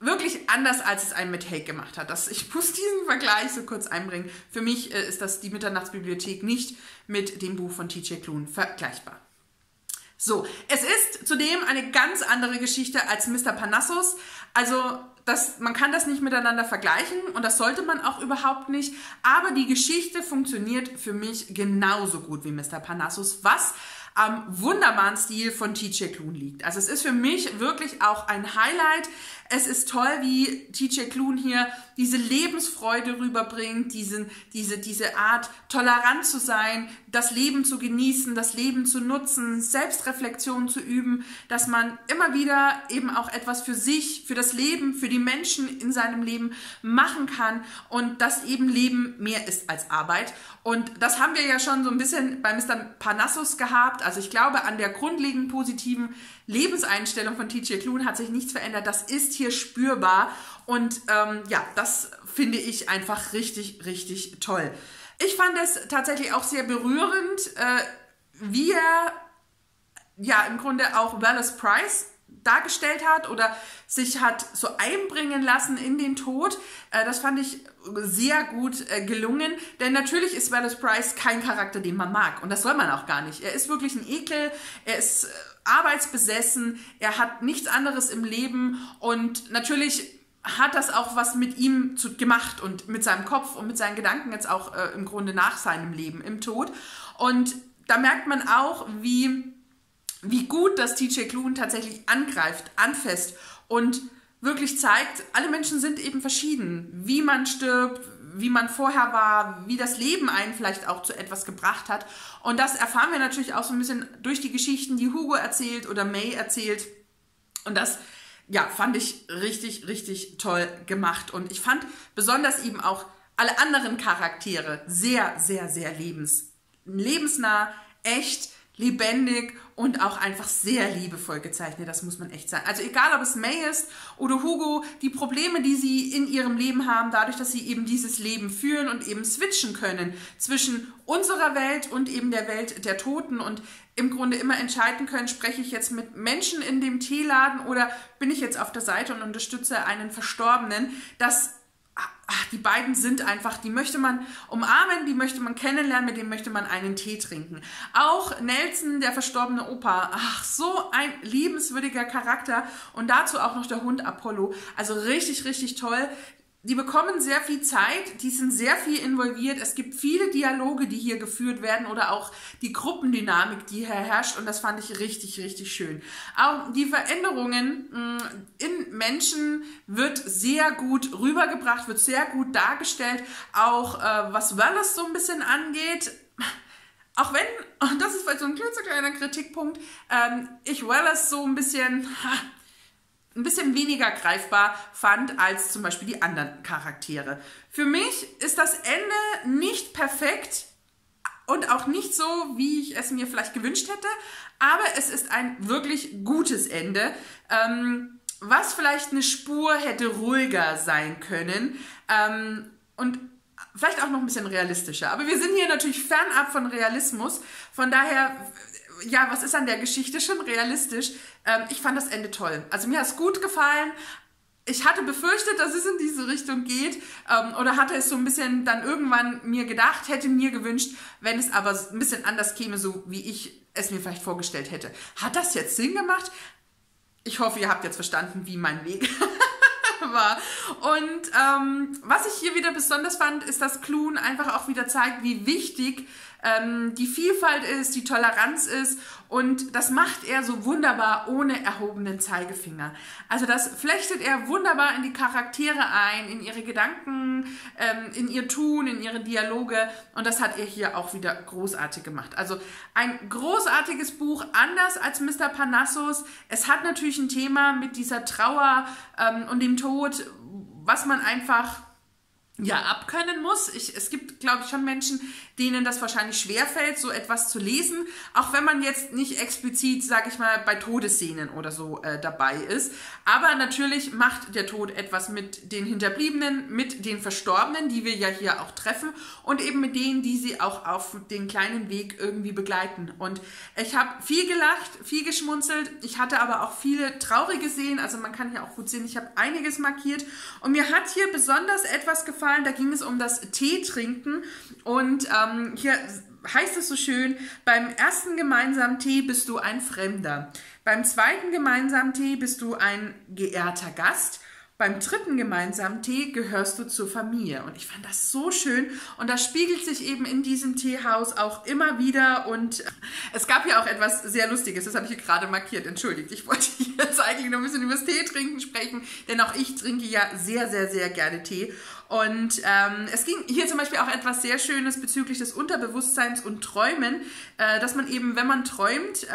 Wirklich anders, als es einen mit Hake gemacht hat. Ich muss diesen Vergleich so kurz einbringen. Für mich ist das die Mitternachtsbibliothek nicht mit dem Buch von T.J. Klune vergleichbar. So, es ist zudem eine ganz andere Geschichte als Mr. Parnassus. Also man kann das nicht miteinander vergleichen und das sollte man auch überhaupt nicht. Aber die Geschichte funktioniert für mich genauso gut wie Mr. Parnassus, was am wunderbaren Stil von T.J. Klune liegt. Also es ist für mich wirklich auch ein Highlight. Es ist toll, wie T.J. Klune hier diese Lebensfreude rüberbringt, diese Art, tolerant zu sein, das Leben zu genießen, das Leben zu nutzen, Selbstreflexion zu üben, dass man immer wieder eben auch etwas für sich, für das Leben, für die Menschen in seinem Leben machen kann und dass eben Leben mehr ist als Arbeit. Und das haben wir ja schon so ein bisschen bei Mr. Parnassus gehabt. Also ich glaube, an der grundlegend positiven Lebenseinstellung von T.J. Klune hat sich nichts verändert. Das ist hier spürbar und ja, das finde ich einfach richtig, richtig toll. Ich fand es tatsächlich auch sehr berührend, wie er ja im Grunde auch Wallace Price dargestellt hat oder sich hat so einbringen lassen in den Tod. Das fand ich sehr gut gelungen, denn natürlich ist Wallace Price kein Charakter, den man mag und das soll man auch gar nicht. Er ist wirklich ein Ekel, er ist arbeitsbesessen, er hat nichts anderes im Leben und natürlich hat das auch was mit ihm gemacht und mit seinem Kopf und mit seinen Gedanken jetzt auch im Grunde nach seinem Leben, im Tod. Und da merkt man auch, wie gut das T.J. Klune tatsächlich angreift, anfasst und wirklich zeigt, alle Menschen sind eben verschieden. Wie man stirbt, wie man vorher war, wie das Leben einen vielleicht auch zu etwas gebracht hat. Und das erfahren wir natürlich auch so ein bisschen durch die Geschichten, die Hugo erzählt oder May erzählt. Und das, ja, fand ich richtig, richtig toll gemacht. Und ich fand besonders eben auch alle anderen Charaktere sehr, sehr, sehr lebensnah, echt, lebendig und auch einfach sehr liebevoll gezeichnet, das muss man echt sagen. Also egal, ob es May ist oder Hugo, die Probleme, die sie in ihrem Leben haben, dadurch, dass sie eben dieses Leben führen und eben switchen können zwischen unserer Welt und eben der Welt der Toten und im Grunde immer entscheiden können, spreche ich jetzt mit Menschen in dem Teeladen oder bin ich jetzt auf der Seite und unterstütze einen Verstorbenen, das die beiden sind einfach, die möchte man umarmen, die möchte man kennenlernen, mit denen möchte man einen Tee trinken. Auch Nelson, der verstorbene Opa, ach, so ein liebenswürdiger Charakter und dazu auch noch der Hund Apollo, also richtig, richtig toll. Die bekommen sehr viel Zeit, die sind sehr viel involviert, es gibt viele Dialoge, die hier geführt werden oder auch die Gruppendynamik, die hier herrscht und das fand ich richtig, richtig schön. Auch die Veränderungen in Menschen wird sehr gut rübergebracht, wird sehr gut dargestellt, auch was Wallace so ein bisschen angeht. Auch wenn, und das ist vielleicht so ein klitzekleiner Kritikpunkt, ich Wallace so ein bisschen weniger greifbar fand als zum Beispiel die anderen Charaktere. Für mich ist das Ende nicht perfekt und auch nicht so, wie ich es mir vielleicht gewünscht hätte, aber es ist ein wirklich gutes Ende, was vielleicht eine Spur hätte ruhiger sein können und vielleicht auch noch ein bisschen realistischer. Aber wir sind hier natürlich fernab von Realismus, von daher... Ja, was ist an der Geschichte schon realistisch? Ich fand das Ende toll. Also mir hat es gut gefallen. Ich hatte befürchtet, dass es in diese Richtung geht oder hatte es so ein bisschen dann irgendwann mir gedacht, hätte mir gewünscht, wenn es aber ein bisschen anders käme, so wie ich es mir vielleicht vorgestellt hätte. Hat das jetzt Sinn gemacht? Ich hoffe, ihr habt jetzt verstanden, wie mein Weg war. Und was ich hier wieder besonders fand, ist, dass Klune einfach auch wieder zeigt, wie wichtig die Vielfalt ist, die Toleranz ist und das macht er so wunderbar ohne erhobenen Zeigefinger. Also das flechtet er wunderbar in die Charaktere ein, in ihre Gedanken, in ihr Tun, in ihre Dialoge und das hat er hier auch wieder großartig gemacht. Also ein großartiges Buch, anders als Mr. Parnassus. Es hat natürlich ein Thema mit dieser Trauer und dem Tod, was man einfach... ja, abkönnen muss. Es gibt, glaube ich, schon Menschen, denen das wahrscheinlich schwerfällt, so etwas zu lesen, auch wenn man jetzt nicht explizit, sage ich mal, bei Todesszenen oder so dabei ist. Aber natürlich macht der Tod etwas mit den Hinterbliebenen, mit den Verstorbenen, die wir ja hier auch treffen und eben mit denen, die sie auch auf den kleinen Weg irgendwie begleiten. Und ich habe viel gelacht, viel geschmunzelt. Ich hatte aber auch viele traurige Szenen, also man kann hier auch gut sehen, ich habe einiges markiert. Und mir hat hier besonders etwas gefallen, da ging es um das Tee trinken und hier heißt es so schön, beim ersten gemeinsamen Tee bist du ein Fremder, beim zweiten gemeinsamen Tee bist du ein geehrter Gast, beim dritten gemeinsamen Tee gehörst du zur Familie und ich fand das so schön und das spiegelt sich eben in diesem Teehaus auch immer wieder und es gab ja auch etwas sehr Lustiges, das habe ich hier gerade markiert, entschuldigt, ich wollte jetzt eigentlich nur ein bisschen über das Tee trinken sprechen, denn auch ich trinke ja sehr, sehr, sehr gerne Tee. Und es ging hier zum Beispiel auch etwas sehr Schönes bezüglich des Unterbewusstseins und Träumen, dass man eben, wenn man träumt,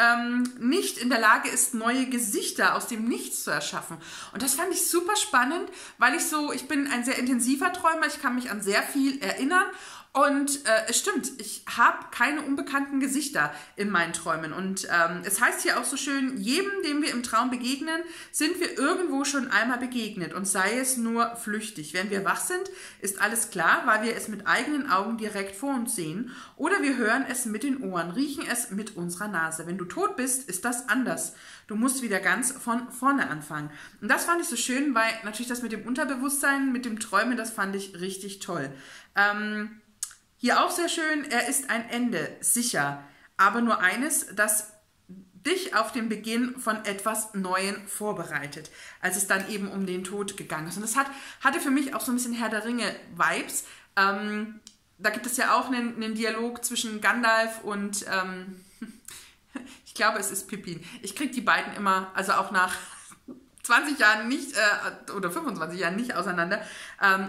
nicht in der Lage ist, neue Gesichter aus dem Nichts zu erschaffen. Und das fand ich super spannend, weil ich bin ein sehr intensiver Träumer, ich kann mich an sehr viel erinnern. Und es stimmt, ich habe keine unbekannten Gesichter in meinen Träumen. Und es heißt hier auch so schön, jedem, dem wir im Traum begegnen, sind wir irgendwo schon einmal begegnet und sei es nur flüchtig. Wenn wir wach sind, ist alles klar, weil wir es mit eigenen Augen direkt vor uns sehen oder wir hören es mit den Ohren, riechen es mit unserer Nase. Wenn du tot bist, ist das anders. Du musst wieder ganz von vorne anfangen. Und das fand ich so schön, weil natürlich das mit dem Unterbewusstsein, mit dem Träumen, das fand ich richtig toll. Hier auch sehr schön, er ist ein Ende, sicher, aber nur eines, das dich auf den Beginn von etwas Neuem vorbereitet, als es dann eben um den Tod gegangen ist. Und das hatte für mich auch so ein bisschen Herr der Ringe-Vibes. Da gibt es ja auch einen Dialog zwischen Gandalf und, ich glaube, es ist Pippin. Ich kriege die beiden immer, also auch nach 20 Jahren nicht, oder 25 Jahren nicht auseinander.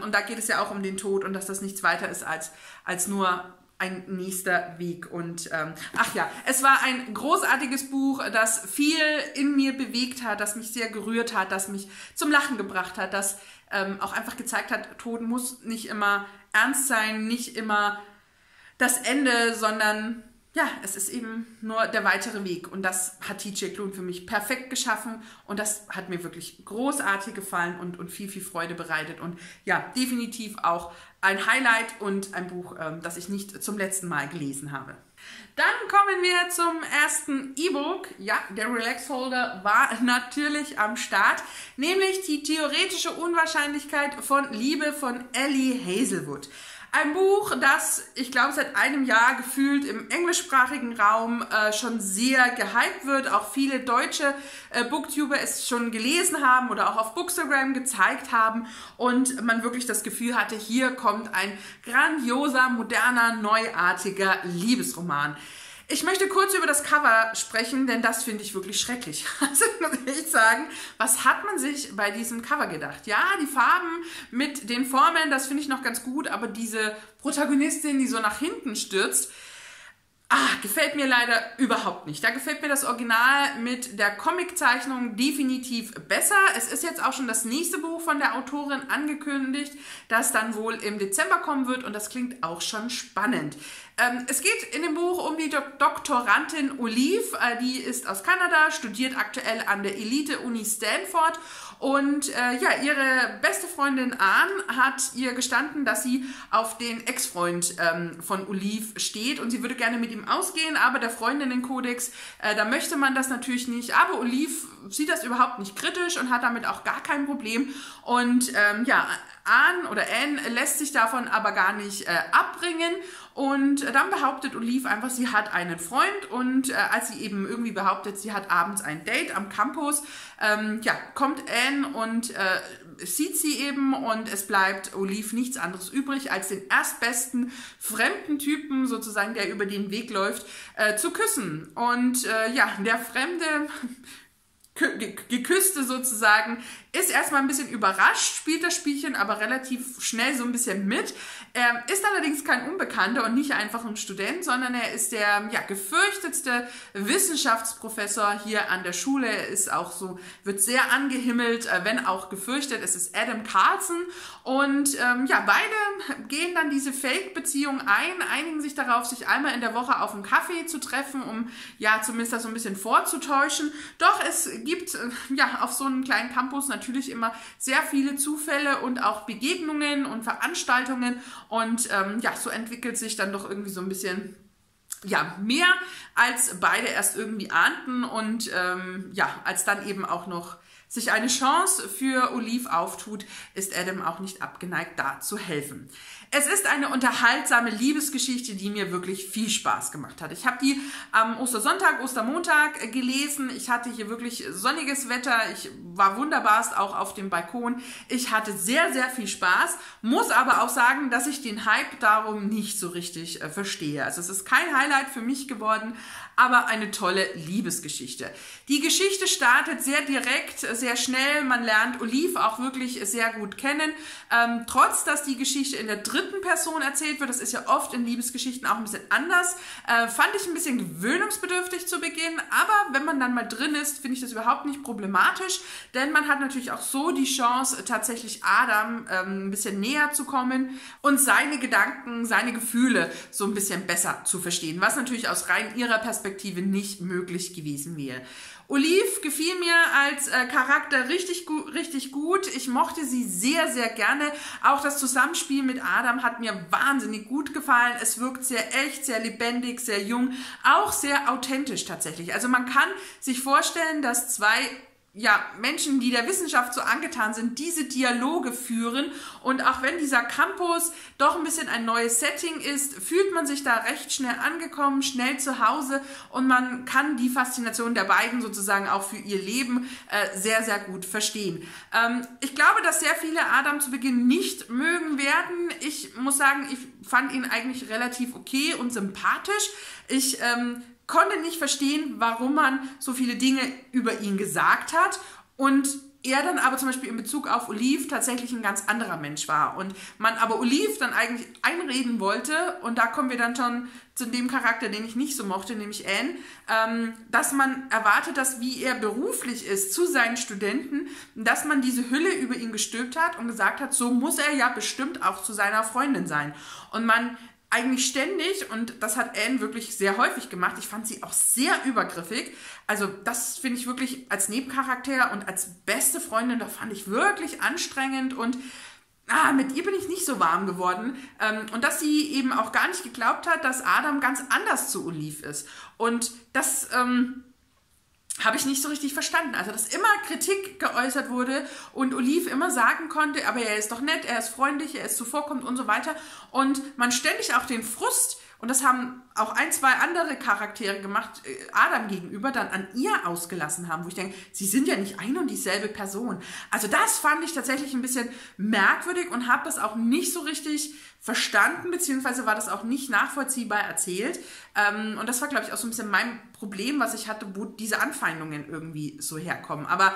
Und da geht es ja auch um den Tod und dass das nichts weiter ist als nur ein nächster Weg. Und ach ja, es war ein großartiges Buch, das viel in mir bewegt hat, das mich sehr gerührt hat, das mich zum Lachen gebracht hat, das auch einfach gezeigt hat, Tod muss nicht immer ernst sein, nicht immer das Ende, sondern ja, es ist eben nur der weitere Weg. Und das hat T.J. Klune für mich perfekt geschaffen. Und das hat mir wirklich großartig gefallen und viel, viel Freude bereitet. Und ja, definitiv auch ein Highlight und ein Buch, das ich nicht zum letzten Mal gelesen habe. Dann kommen wir zum ersten E-Book. Ja, der Relax Holder war natürlich am Start. Nämlich die theoretische Unwahrscheinlichkeit von Liebe von Ellie Hazelwood. Ein Buch, das, ich glaube, seit einem Jahr gefühlt im englischsprachigen Raum schon sehr gehypt wird. Auch viele deutsche Booktuber es schon gelesen haben oder auch auf Bookstagram gezeigt haben. Und man wirklich das Gefühl hatte, hier kommt ein grandioser, moderner, neuartiger Liebesroman. Ich möchte kurz über das Cover sprechen, denn das finde ich wirklich schrecklich. Also muss ich sagen, was hat man sich bei diesem Cover gedacht? Ja, die Farben mit den Formen, das finde ich noch ganz gut, aber diese Protagonistin, die so nach hinten stürzt, gefällt mir leider überhaupt nicht. Da gefällt mir das Original mit der Comiczeichnung definitiv besser. Es ist jetzt auch schon das nächste Buch von der Autorin angekündigt, das dann wohl im Dezember kommen wird und das klingt auch schon spannend. Es geht in dem Buch um die Doktorandin Olive, die ist aus Kanada, studiert aktuell an der Elite-Uni Stanford und ja, ihre beste Freundin Anne hat ihr gestanden, dass sie auf den Ex-Freund von Olive steht und sie würde gerne mit ihm ausgehen, aber der Freundinnenkodex, da möchte man das natürlich nicht, aber Olive sieht das überhaupt nicht kritisch und hat damit auch gar kein Problem und ja, Anne lässt sich davon aber gar nicht abbringen. Und dann behauptet Olive einfach, sie hat einen Freund und als sie eben irgendwie behauptet, sie hat abends ein Date am Campus, ja, kommt Anne und sieht sie eben und es bleibt Olive nichts anderes übrig, als den erstbesten fremden Typen sozusagen, der über den Weg läuft, zu küssen. Und ja, der Fremde... Geküsste sozusagen, ist erstmal ein bisschen überrascht, spielt das Spielchen aber relativ schnell so ein bisschen mit. Er ist allerdings kein Unbekannter und nicht einfach ein Student, sondern er ist der ja, gefürchtetste Wissenschaftsprofessor hier an der Schule. Er ist auch so, wird sehr angehimmelt, wenn auch gefürchtet. Es ist Adam Carlson und ja, beide gehen dann diese Fake-Beziehung ein, einigen sich darauf, sich einmal in der Woche auf einen Kaffee zu treffen, um ja zumindest das so ein bisschen vorzutäuschen. Doch es gibt ja auf so einem kleinen Campus natürlich immer sehr viele Zufälle und auch Begegnungen und Veranstaltungen und ja, so entwickelt sich dann doch irgendwie so ein bisschen ja, mehr als beide erst irgendwie ahnten und ja, als dann eben auch noch sich eine Chance für Olive auftut, ist Adam auch nicht abgeneigt, da zu helfen. Es ist eine unterhaltsame Liebesgeschichte, die mir wirklich viel Spaß gemacht hat. Ich habe die am Ostersonntag, Ostermontag gelesen. Ich hatte hier wirklich sonniges Wetter. Ich war wunderbarst auch auf dem Balkon. Ich hatte sehr, sehr viel Spaß, muss aber auch sagen, dass ich den Hype darum nicht so richtig verstehe. Also es ist kein Highlight für mich geworden, aber eine tolle Liebesgeschichte. Die Geschichte startet sehr direkt, sehr schnell. Man lernt Olive auch wirklich sehr gut kennen. Trotz, dass die Geschichte in der dritten Person erzählt wird, das ist ja oft in Liebesgeschichten auch ein bisschen anders, fand ich ein bisschen gewöhnungsbedürftig zu Beginn, aber wenn man dann mal drin ist, finde ich das überhaupt nicht problematisch, denn man hat natürlich auch so die Chance, tatsächlich Adam ein bisschen näher zu kommen und seine Gedanken, seine Gefühle so ein bisschen besser zu verstehen, was natürlich aus rein ihrer Perspektive nicht möglich gewesen wäre. Olive gefiel mir als Charakter richtig gut. Ich mochte sie sehr, sehr gerne. Auch das Zusammenspiel mit Adam hat mir wahnsinnig gut gefallen. Es wirkt sehr echt, sehr lebendig, sehr jung, auch sehr authentisch tatsächlich. Also man kann sich vorstellen, dass zwei ja, Menschen, die der Wissenschaft so angetan sind, diese Dialoge führen und auch wenn dieser Campus doch ein bisschen ein neues Setting ist, fühlt man sich da recht schnell angekommen, schnell zu Hause und man kann die Faszination der beiden sozusagen auch für ihr Leben sehr, sehr gut verstehen. Ich glaube, dass sehr viele Adam zu Beginn nicht mögen werden. Ich muss sagen, ich fand ihn eigentlich relativ okay und sympathisch. Ich konnte nicht verstehen, warum man so viele Dinge über ihn gesagt hat und er dann aber zum Beispiel in Bezug auf Olive tatsächlich ein ganz anderer Mensch war und man aber Olive dann eigentlich einreden wollte, und da kommen wir dann schon zu dem Charakter, den ich nicht so mochte, nämlich Anne, dass man erwartet, dass wie er beruflich ist zu seinen Studenten, dass man diese Hülle über ihn gestülpt hat und gesagt hat, so muss er ja bestimmt auch zu seiner Freundin sein. Und man eigentlich ständig, und das hat Anne wirklich sehr häufig gemacht, ich fand sie auch sehr übergriffig, also das finde ich wirklich als Nebencharakter und als beste Freundin, da fand ich wirklich anstrengend und mit ihr bin ich nicht so warm geworden, und dass sie eben auch gar nicht geglaubt hat, dass Adam ganz anders zu Olive ist, und das habe ich nicht so richtig verstanden. Also, dass immer Kritik geäußert wurde und Olive immer sagen konnte, aber er ist doch nett, er ist freundlich, er ist zuvorkommend und so weiter. Und man ständig auch den Frust, und das haben auch ein, zwei andere Charaktere gemacht, Adam gegenüber, dann an ihr ausgelassen haben, wo ich denke, sie sind ja nicht ein und dieselbe Person. Also das fand ich tatsächlich ein bisschen merkwürdig und habe das auch nicht so richtig verstanden, beziehungsweise war das auch nicht nachvollziehbar erzählt. Und das war, glaube ich, auch so ein bisschen mein Problem, was ich hatte, wo diese Anfeindungen irgendwie so herkommen. Aber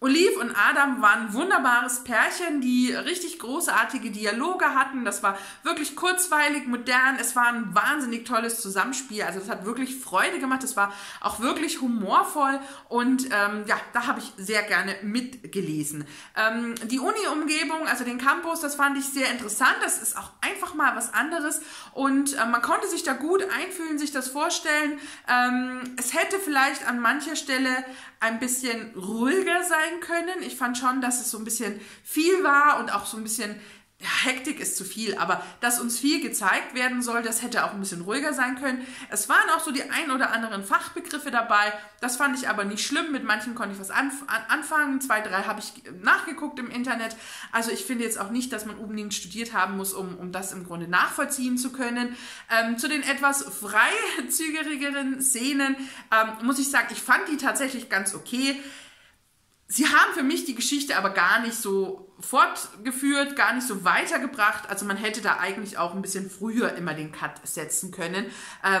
Olive und Adam waren ein wunderbares Pärchen, die richtig großartige Dialoge hatten. Das war wirklich kurzweilig, modern. Es war ein wahnsinnig tolles Zusammenspiel. Also das hat wirklich Freude gemacht. Es war auch wirklich humorvoll. Und ja, da habe ich sehr gerne mitgelesen. Die Uni-Umgebung, also den Campus, das fand ich sehr interessant. Das ist auch einfach mal was anderes. Und man konnte sich da gut einfühlen, sich das vorstellen. Es hätte vielleicht an mancher Stelle ein bisschen ruhiger sein können. Ich fand schon, dass es so ein bisschen viel war und auch so ein bisschen, ja, Hektik ist zu viel, aber dass uns viel gezeigt werden soll, das hätte auch ein bisschen ruhiger sein können. Es waren auch so die ein oder anderen Fachbegriffe dabei, das fand ich aber nicht schlimm, mit manchen konnte ich was anfangen, 2, 3 habe ich nachgeguckt im Internet, also ich finde jetzt auch nicht, dass man unbedingt studiert haben muss, um das im Grunde nachvollziehen zu können. Zu den etwas freizügigeren Szenen muss ich sagen, ich fand die tatsächlich ganz okay. Sie haben für mich die Geschichte aber gar nicht so fortgeführt, gar nicht so weitergebracht. Also man hätte da eigentlich auch ein bisschen früher immer den Cut setzen können,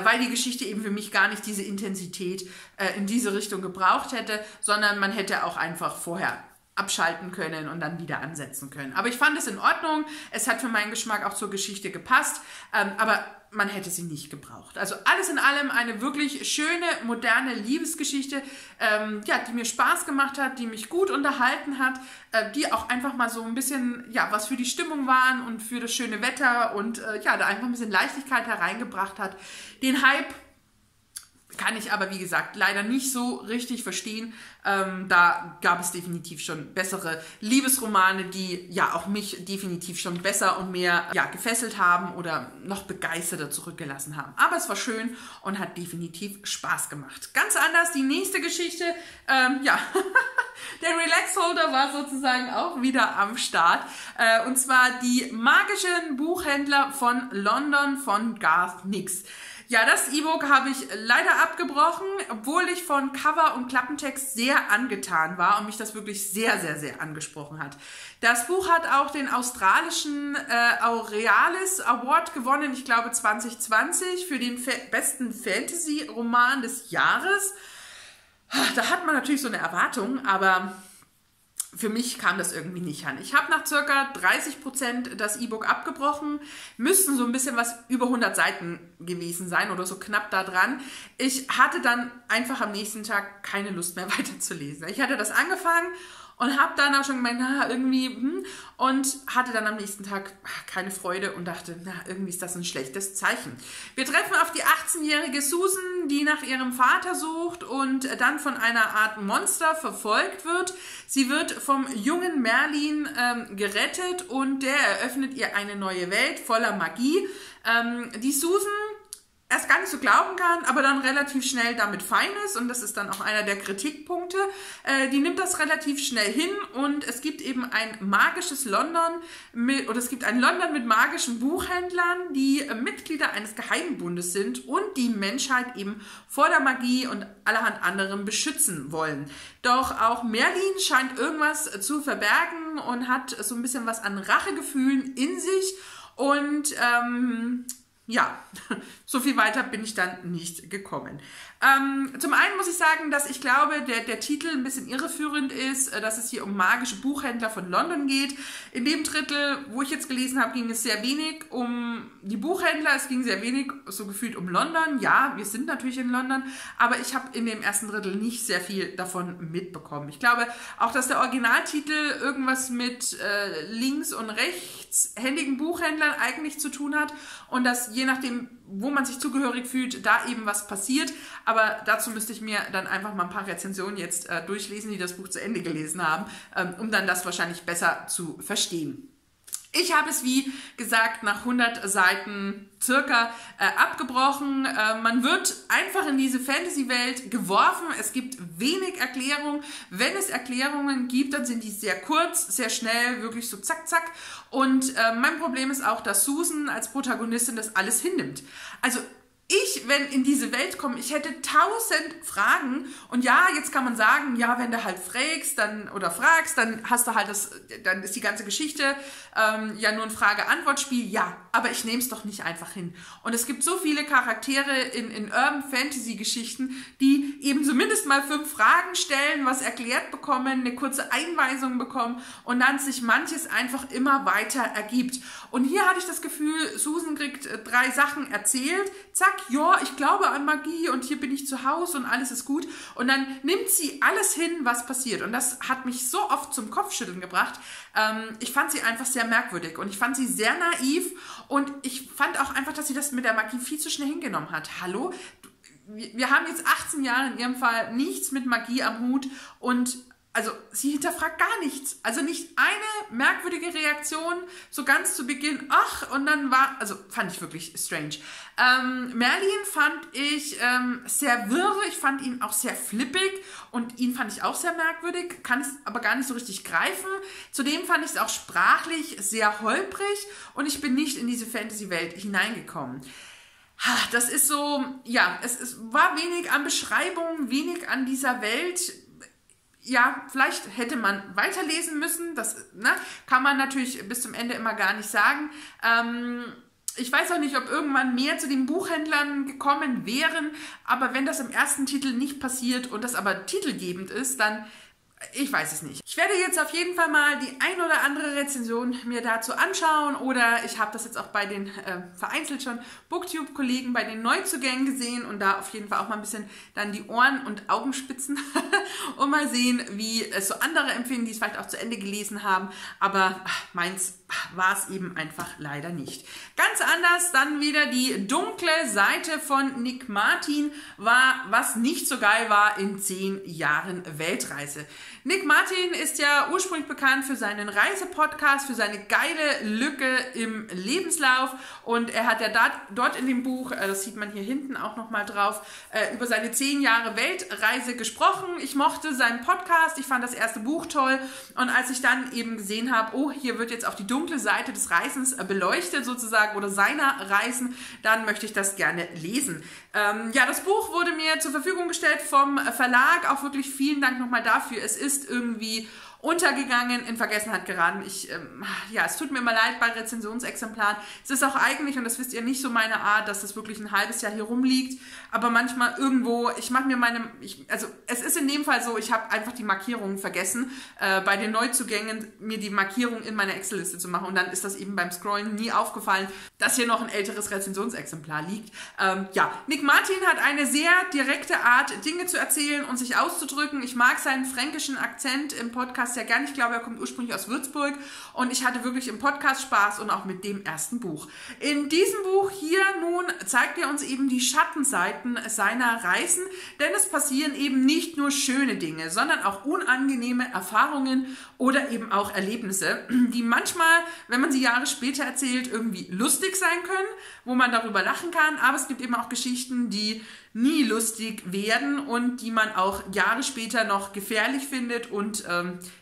weil die Geschichte eben für mich gar nicht diese Intensität in diese Richtung gebraucht hätte, sondern man hätte auch einfach vorher abschalten können und dann wieder ansetzen können. Aber ich fand es in Ordnung. Es hat für meinen Geschmack auch zur Geschichte gepasst, aber man hätte sie nicht gebraucht. Also alles in allem eine wirklich schöne, moderne Liebesgeschichte, ja, die mir Spaß gemacht hat, die mich gut unterhalten hat, die auch einfach mal so ein bisschen, ja, was für die Stimmung waren und für das schöne Wetter und ja, da einfach ein bisschen Leichtigkeit hereingebracht hat. Den Hype kann ich aber, wie gesagt, leider nicht so richtig verstehen. Da gab es definitiv schon bessere Liebesromane, die ja auch mich definitiv schon besser und mehr gefesselt haben oder noch begeisterter zurückgelassen haben. Aber es war schön und hat definitiv Spaß gemacht. Ganz anders die nächste Geschichte. Ja, der Relax Holder war sozusagen auch wieder am Start. Und zwar Die magischen Büchhändler von London von Garth Nix. Ja, das E-Book habe ich leider abgebrochen, obwohl ich von Cover und Klappentext sehr angetan war und mich das wirklich sehr, sehr, sehr angesprochen hat. Das Buch hat auch den australischen Aurealis Award gewonnen, ich glaube 2020, für den besten Fantasy-Roman des Jahres. Da hat man natürlich so eine Erwartung, aber für mich kam das irgendwie nicht an. Ich habe nach circa 30% das E-Book abgebrochen. Müssten so ein bisschen was über 100 Seiten gewesen sein oder so knapp da dran. Ich hatte dann einfach am nächsten Tag keine Lust mehr weiterzulesen. Ich hatte das angefangen und habe dann auch schon gemeint, na, irgendwie, und hatte dann am nächsten Tag keine Freude und dachte, na, irgendwie ist das ein schlechtes Zeichen. Wir treffen auf die 18-jährige Susan, die nach ihrem Vater sucht und dann von einer Art Monster verfolgt wird. Sie wird vom jungen Merlin gerettet und der eröffnet ihr eine neue Welt voller Magie. Die Susan erst gar nicht so glauben kann, aber dann relativ schnell damit fein ist, und das ist dann auch einer der Kritikpunkte. Die nimmt das relativ schnell hin, und es gibt eben ein magisches London mit, oder es gibt ein London mit magischen Buchhändlern, die Mitglieder eines Geheimbundes sind und die Menschheit eben vor der Magie und allerhand anderem beschützen wollen. Doch auch Merlin scheint irgendwas zu verbergen und hat so ein bisschen was an Rachegefühlen in sich und ja, so viel weiter bin ich dann nicht gekommen. Zum einen muss ich sagen, dass ich glaube, der Titel ein bisschen irreführend ist, dass es hier um magische Büchhändler von London geht. In dem Drittel, wo ich jetzt gelesen habe, ging es sehr wenig um die Buchhändler, es ging sehr wenig so gefühlt um London. Ja, wir sind natürlich in London, aber ich habe in dem ersten Drittel nicht sehr viel davon mitbekommen. Ich glaube auch, dass der Originaltitel irgendwas mit links- und rechtshändigen Buchhändlern eigentlich zu tun hat und dass je nachdem, wo man sich zugehörig fühlt, da eben was passiert. Aber dazu müsste ich mir dann einfach mal ein paar Rezensionen jetzt durchlesen, die das Buch zu Ende gelesen haben, um dann das wahrscheinlich besser zu verstehen. Ich habe es, wie gesagt, nach 100 Seiten circa abgebrochen. Man wird einfach in diese Fantasy-Welt geworfen. Es gibt wenig Erklärung. Wenn es Erklärungen gibt, dann sind die sehr kurz, sehr schnell, wirklich so zack, zack. Und mein Problem ist auch, dass Susan als Protagonistin das alles hinnimmt. Also ich, wenn in diese Welt komme, ich hätte 1000 Fragen und ja, jetzt kann man sagen, ja, wenn du halt fragst, dann hast du halt das, dann ist die ganze Geschichte ja nur ein Frage-Antwort-Spiel, ja, aber ich nehme es doch nicht einfach hin. Und es gibt so viele Charaktere in Urban-Fantasy-Geschichten, die eben zumindest mal 5 Fragen stellen, was erklärt bekommen, eine kurze Einweisung bekommen und dann sich manches einfach immer weiter ergibt. Und hier hatte ich das Gefühl, Susan kriegt 3 Sachen erzählt, zack, ja, ich glaube an Magie und hier bin ich zu Hause und alles ist gut. Und dann nimmt sie alles hin, was passiert. Und das hat mich so oft zum Kopfschütteln gebracht. Ich fand sie einfach sehr merkwürdig und ich fand sie sehr naiv und ich fand auch einfach, dass sie das mit der Magie viel zu schnell hingenommen hat. Hallo? Wir haben jetzt 18 Jahre in ihrem Fall nichts mit Magie am Hut und also sie hinterfragt gar nichts. Also nicht eine merkwürdige Reaktion, so ganz zu Beginn, ach, und dann war, also fand ich wirklich strange. Merlin fand ich sehr wirr, ich fand ihn auch sehr flippig und ihn fand ich auch sehr merkwürdig, kann es aber gar nicht so richtig greifen. Zudem fand ich es auch sprachlich sehr holprig und ich bin nicht in diese Fantasy-Welt hineingekommen. Das ist so, ja, es war wenig an Beschreibungen, wenig an dieser Welt. Ja, vielleicht hätte man weiterlesen müssen, das kann man natürlich bis zum Ende immer gar nicht sagen. Ich weiß auch nicht, ob irgendwann mehr zu den Buchhändlern gekommen wären, aber wenn das im ersten Titel nicht passiert und das aber titelgebend ist, dann, ich weiß es nicht. Ich werde jetzt auf jeden Fall mal die ein oder andere Rezension mir dazu anschauen oder ich habe das jetzt auch bei den vereinzelt schon Booktube-Kollegen bei den Neuzugängen gesehen und da auf jeden Fall auch mal ein bisschen dann die Ohren und Augenspitzen und mal sehen, wie es so andere empfinden, die es vielleicht auch zu Ende gelesen haben, aber meins war es eben einfach leider nicht. Ganz anders dann wieder Die dunkle Seite von Nick Martin war, was nicht so geil war, in 10 Jahren Weltreise. Nick Martin ist ja ursprünglich bekannt für seinen Reisepodcast, für seine geile Lücke im Lebenslauf und er hat ja dort in dem Buch, das sieht man hier hinten auch nochmal drauf, über seine 10 Jahre Weltreise gesprochen. Ich mochte seinen Podcast, ich fand das erste Buch toll und als ich dann eben gesehen habe, oh, hier wird jetzt auch die dunkle Seite des Reisens beleuchtet sozusagen oder seiner Reisen, dann möchte ich das gerne lesen. Ja, das Buch wurde mir zur Verfügung gestellt vom Verlag, auch wirklich vielen Dank nochmal dafür. Es ist irgendwie untergegangen, in Vergessenheit geraten. Ja, es tut mir immer leid bei Rezensionsexemplaren. Es ist auch eigentlich, und das wisst ihr, nicht so meine Art, dass das wirklich ein halbes Jahr hier rumliegt, aber manchmal irgendwo, also es ist in dem Fall so, ich habe einfach die Markierungen vergessen, bei den Neuzugängen mir die Markierung in meiner Excel-Liste zu machen und dann ist das eben beim Scrollen nie aufgefallen, dass hier noch ein älteres Rezensionsexemplar liegt. Ja, Nick Martin hat eine sehr direkte Art, Dinge zu erzählen und sich auszudrücken. Ich mag seinen fränkischen Akzent im Podcast sehr gerne. Ich glaube, er kommt ursprünglich aus Würzburg und ich hatte wirklich im Podcast Spaß und auch mit dem ersten Buch. In diesem Buch hier nun zeigt er uns eben die Schattenseiten seiner Reisen, denn es passieren eben nicht nur schöne Dinge, sondern auch unangenehme Erfahrungen oder eben auch Erlebnisse, die manchmal, wenn man sie Jahre später erzählt, irgendwie lustig sein können, wo man darüber lachen kann, aber es gibt eben auch Geschichten, die nie lustig werden und die man auch Jahre später noch gefährlich findet und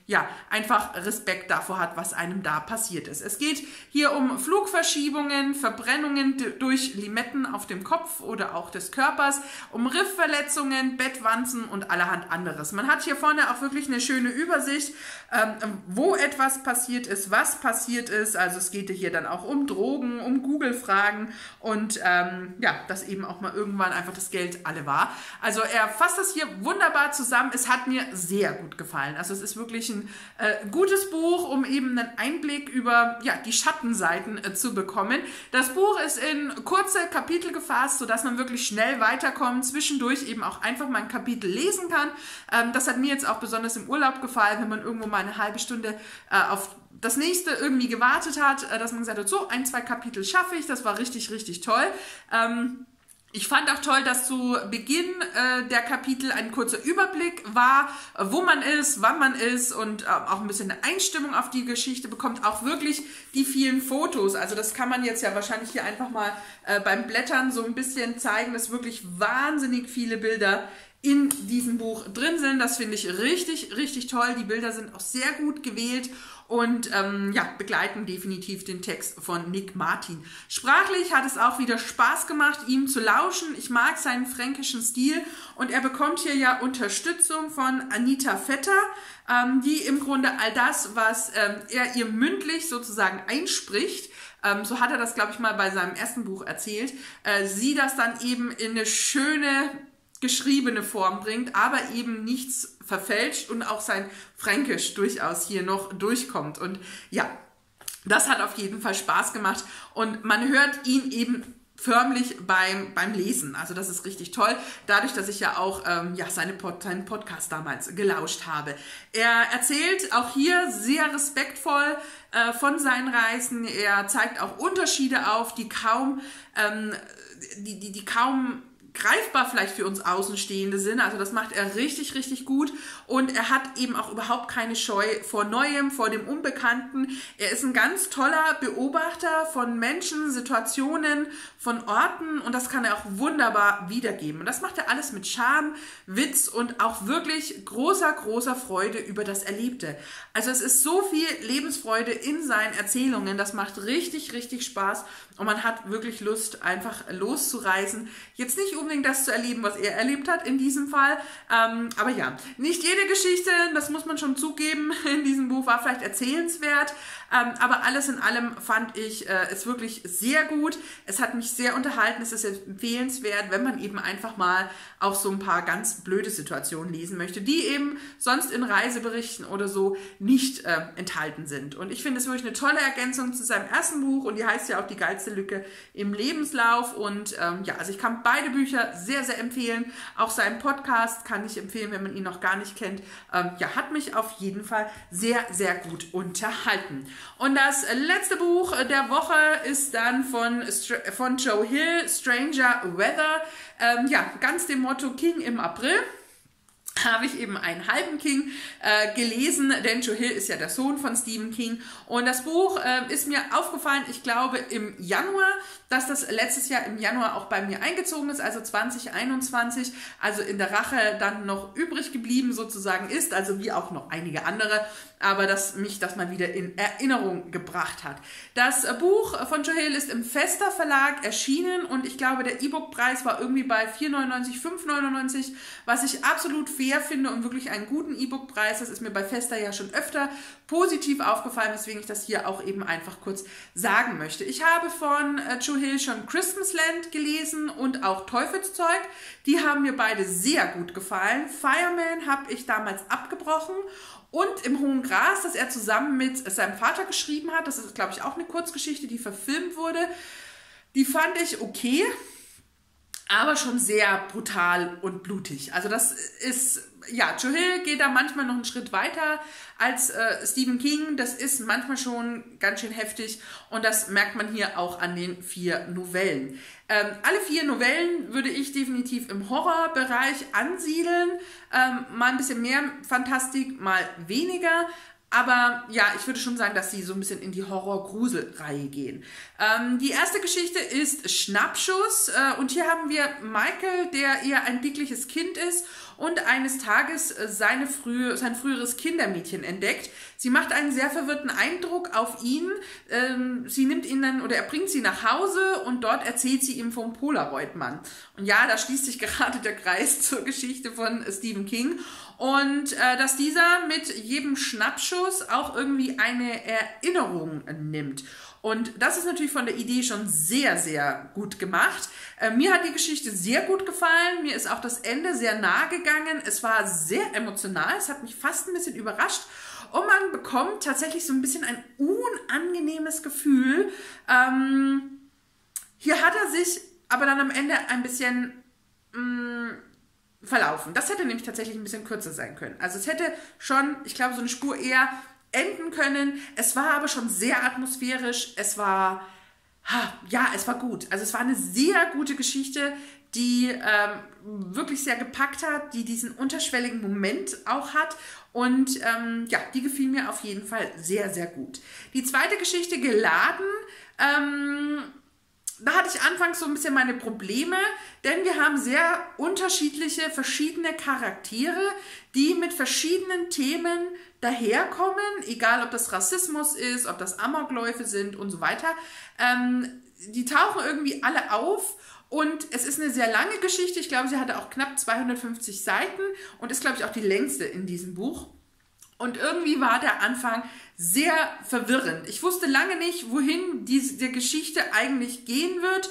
ja, einfach Respekt davor hat, was einem da passiert ist. Es geht hier um Flugverschiebungen, Verbrennungen durch Limetten auf dem Kopf oder auch des Körpers, um Riffverletzungen, Bettwanzen und allerhand anderes. Man hat hier vorne auch wirklich eine schöne Übersicht, wo etwas passiert ist, was passiert ist. Also es geht hier dann auch um Drogen, um Google-Fragen und ja, dass eben auch mal irgendwann einfach das Geld alle war. Also er fasst das hier wunderbar zusammen. Es hat mir sehr gut gefallen. Also es ist wirklich ein gutes Buch, um eben einen Einblick über ja, die Schattenseiten zu bekommen. Das Buch ist in kurze Kapitel gefasst, sodass man wirklich schnell weiterkommt, zwischendurch eben auch einfach mal ein Kapitel lesen kann. Das hat mir jetzt auch besonders im Urlaub gefallen, wenn man irgendwo mal eine halbe Stunde auf das nächste irgendwie gewartet hat, dass man gesagt hat, so ein, zwei Kapitel schaffe ich, das war richtig, richtig toll. Ich fand auch toll, dass zu Beginn der Kapitel ein kurzer Überblick war, wo man ist, wann man ist und auch ein bisschen eine Einstimmung auf die Geschichte bekommt, auch wirklich die vielen Fotos. Also das kann man jetzt ja wahrscheinlich hier einfach mal beim Blättern so ein bisschen zeigen, dass wirklich wahnsinnig viele Bilder in diesem Buch drin sind. Das finde ich richtig, richtig toll. Die Bilder sind auch sehr gut gewählt und ja, begleiten definitiv den Text von Nick Martin. Sprachlich hat es auch wieder Spaß gemacht, ihm zu lauschen. Ich mag seinen fränkischen Stil und er bekommt hier ja Unterstützung von Anita Vetter, die im Grunde all das, was er ihr mündlich sozusagen einspricht, so hat er das, glaube ich, mal bei seinem ersten Buch erzählt, sie das dann eben in eine schöne geschriebene Form bringt, aber eben nichts verfälscht und auch sein Fränkisch durchaus hier noch durchkommt. Und ja, das hat auf jeden Fall Spaß gemacht und man hört ihn eben förmlich beim Lesen. Also das ist richtig toll, dadurch, dass ich ja auch ja, seinen Podcast damals gelauscht habe. Er erzählt auch hier sehr respektvoll von seinen Reisen. Er zeigt auch Unterschiede auf, die kaum greifbar vielleicht für uns Außenstehende sind. Also das macht er richtig, richtig gut und er hat eben auch überhaupt keine Scheu vor Neuem, vor dem Unbekannten. Er ist ein ganz toller Beobachter von Menschen, Situationen, von Orten und das kann er auch wunderbar wiedergeben. Und das macht er alles mit Charme, Witz und auch wirklich großer, großer Freude über das Erlebte. Also es ist so viel Lebensfreude in seinen Erzählungen. Das macht richtig, richtig Spaß und man hat wirklich Lust, einfach loszureisen. Jetzt nicht unbedingt das zu erleben, was er erlebt hat in diesem Fall. Aber ja, nicht jede Geschichte, das muss man schon zugeben, in diesem Buch war vielleicht erzählenswert, aber alles in allem fand ich es wirklich sehr gut. Es hat mich sehr unterhalten, es ist empfehlenswert, wenn man eben einfach mal auch so ein paar ganz blöde Situationen lesen möchte, die eben sonst in Reiseberichten oder so nicht enthalten sind. Und ich finde es wirklich eine tolle Ergänzung zu seinem ersten Buch und die heißt ja auch Die geilste Lücke im Lebenslauf und ja, also ich kann beide Bücher sehr, sehr empfehlen. Auch seinen Podcast kann ich empfehlen, wenn man ihn noch gar nicht kennt. Ja, hat mich auf jeden Fall sehr, sehr gut unterhalten. Und das letzte Buch der Woche ist dann von Joe Hill, Stranger Weather. Ja, ganz dem Motto King im April. Habe ich eben einen halben King gelesen, denn Joe Hill ist ja der Sohn von Stephen King und das Buch ist mir aufgefallen, ich glaube im Januar, dass das letztes Jahr im Januar auch bei mir eingezogen ist, also 2021, also in der Rache dann noch übrig geblieben sozusagen ist, also wie auch noch einige andere, aber dass mich das mal wieder in Erinnerung gebracht hat. Das Buch von Joe Hill ist im Fester Verlag erschienen und ich glaube der E-Book-Preis war irgendwie bei 4,99, 5,99, was ich absolut fair finde und wirklich einen guten E-Book-Preis. Das ist mir bei Fester ja schon öfter positiv aufgefallen, weswegen ich das hier auch eben einfach kurz sagen möchte. Ich habe von Joe Hill schon Christmasland gelesen und auch Teufelszeug. Die haben mir beide sehr gut gefallen. Fireman habe ich damals abgebrochen. Und Im hohen Gras, das er zusammen mit seinem Vater geschrieben hat, das ist, glaube ich, auch eine Kurzgeschichte, die verfilmt wurde, die fand ich okay, aber schon sehr brutal und blutig. Also das ist, ja, Joe Hill geht da manchmal noch einen Schritt weiter als Stephen King. Das ist manchmal schon ganz schön heftig und das merkt man hier auch an den 4 Novellen. Alle 4 Novellen würde ich definitiv im Horrorbereich ansiedeln. Mal ein bisschen mehr Fantastik, mal weniger. Aber ja, ich würde schon sagen, dass sie so ein bisschen in die Horror-Grusel-Reihe gehen. Die erste Geschichte ist Schnappschuss und hier haben wir Michael, der eher ein dickliches Kind ist und eines Tages sein früheres Kindermädchen entdeckt. Sie macht einen sehr verwirrten Eindruck auf ihn. Sie nimmt ihn dann, oder er bringt sie nach Hause und dort erzählt sie ihm vom Polaroid-Mann. Und ja, da schließt sich gerade der Kreis zur Geschichte von Stephen King. Und dass dieser mit jedem Schnappschuss auch irgendwie eine Erinnerung nimmt. Und das ist natürlich von der Idee schon sehr, sehr gut gemacht. Mir hat die Geschichte sehr gut gefallen. Mir ist auch das Ende sehr nahe gegangen. Es war sehr emotional. Es hat mich fast ein bisschen überrascht. Und man bekommt tatsächlich so ein bisschen ein unangenehmes Gefühl. Hier hat er sich aber dann am Ende ein bisschen verlaufen. Das hätte nämlich tatsächlich ein bisschen kürzer sein können. Also es hätte schon, ich glaube, so eine Spur eher enden können. Es war aber schon sehr atmosphärisch. Es war, ja, es war gut. Also es war eine sehr gute Geschichte, die wirklich sehr gepackt hat, die diesen unterschwelligen Moment auch hat. Und ja, die gefiel mir auf jeden Fall sehr, sehr gut. Die zweite Geschichte, Geladen, da hatte ich anfangs so ein bisschen meine Probleme, denn wir haben sehr unterschiedliche, verschiedene Charaktere, die mit verschiedenen Themen daherkommen, egal ob das Rassismus ist, ob das Amokläufe sind und so weiter. Die tauchen irgendwie alle auf und es ist eine sehr lange Geschichte. Ich glaube, sie hatte auch knapp 250 Seiten und ist, glaube ich, auch die längste in diesem Buch. Und irgendwie war der Anfang sehr verwirrend. Ich wusste lange nicht, wohin diese Geschichte eigentlich gehen wird,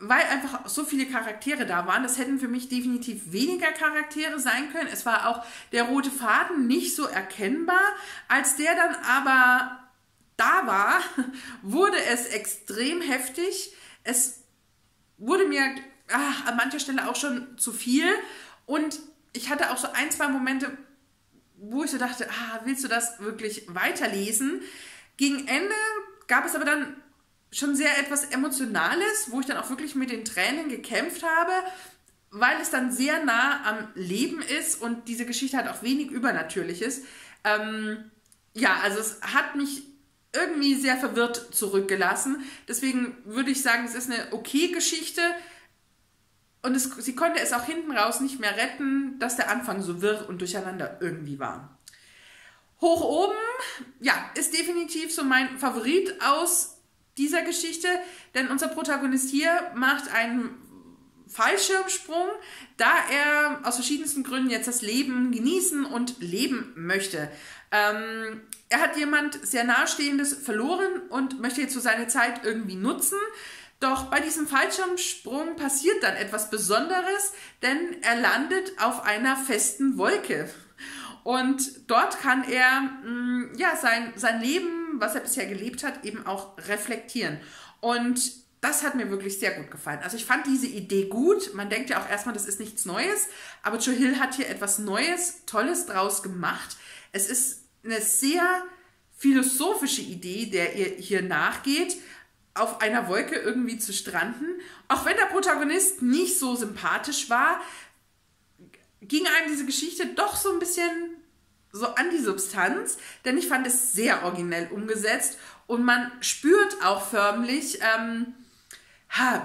weil einfach so viele Charaktere da waren. Das hätten für mich definitiv weniger Charaktere sein können. Es war auch der rote Faden nicht so erkennbar. Als der dann aber da war, wurde es extrem heftig. Es wurde mir an mancher Stelle auch schon zu viel. Und ich hatte auch so ein, zwei Momente, wo ich so dachte, willst du das wirklich weiterlesen? Gegen Ende gab es aber dann schon sehr etwas Emotionales, wo ich dann auch wirklich mit den Tränen gekämpft habe, weil es dann sehr nah am Leben ist und diese Geschichte hat auch wenig Übernatürliches. Ja, also es hat mich irgendwie sehr verwirrt zurückgelassen. Deswegen würde ich sagen, es ist eine okay Geschichte und sie konnte es auch hinten raus nicht mehr retten, dass der Anfang so wirr und durcheinander irgendwie war. Hoch oben, ja, ist definitiv so mein Favorit aus dieser Geschichte, denn unser Protagonist hier macht einen Fallschirmsprung, da er aus verschiedensten Gründen jetzt das Leben genießen und leben möchte. Er hat jemand sehr Nahestehendes verloren und möchte jetzt so seine Zeit irgendwie nutzen. Doch bei diesem Fallschirmsprung passiert dann etwas Besonderes, denn er landet auf einer festen Wolke. Und dort kann er ja, sein Leben, was er bisher gelebt hat, eben auch reflektieren. Und das hat mir wirklich sehr gut gefallen. Also ich fand diese Idee gut. Man denkt ja auch erstmal, das ist nichts Neues. Aber Joe Hill hat hier etwas Neues, Tolles draus gemacht. Es ist eine sehr philosophische Idee, der ihr hier nachgeht, auf einer Wolke irgendwie zu stranden. Auch wenn der Protagonist nicht so sympathisch war, ging einem diese Geschichte doch so ein bisschen so an die Substanz, denn ich fand es sehr originell umgesetzt und man spürt auch förmlich,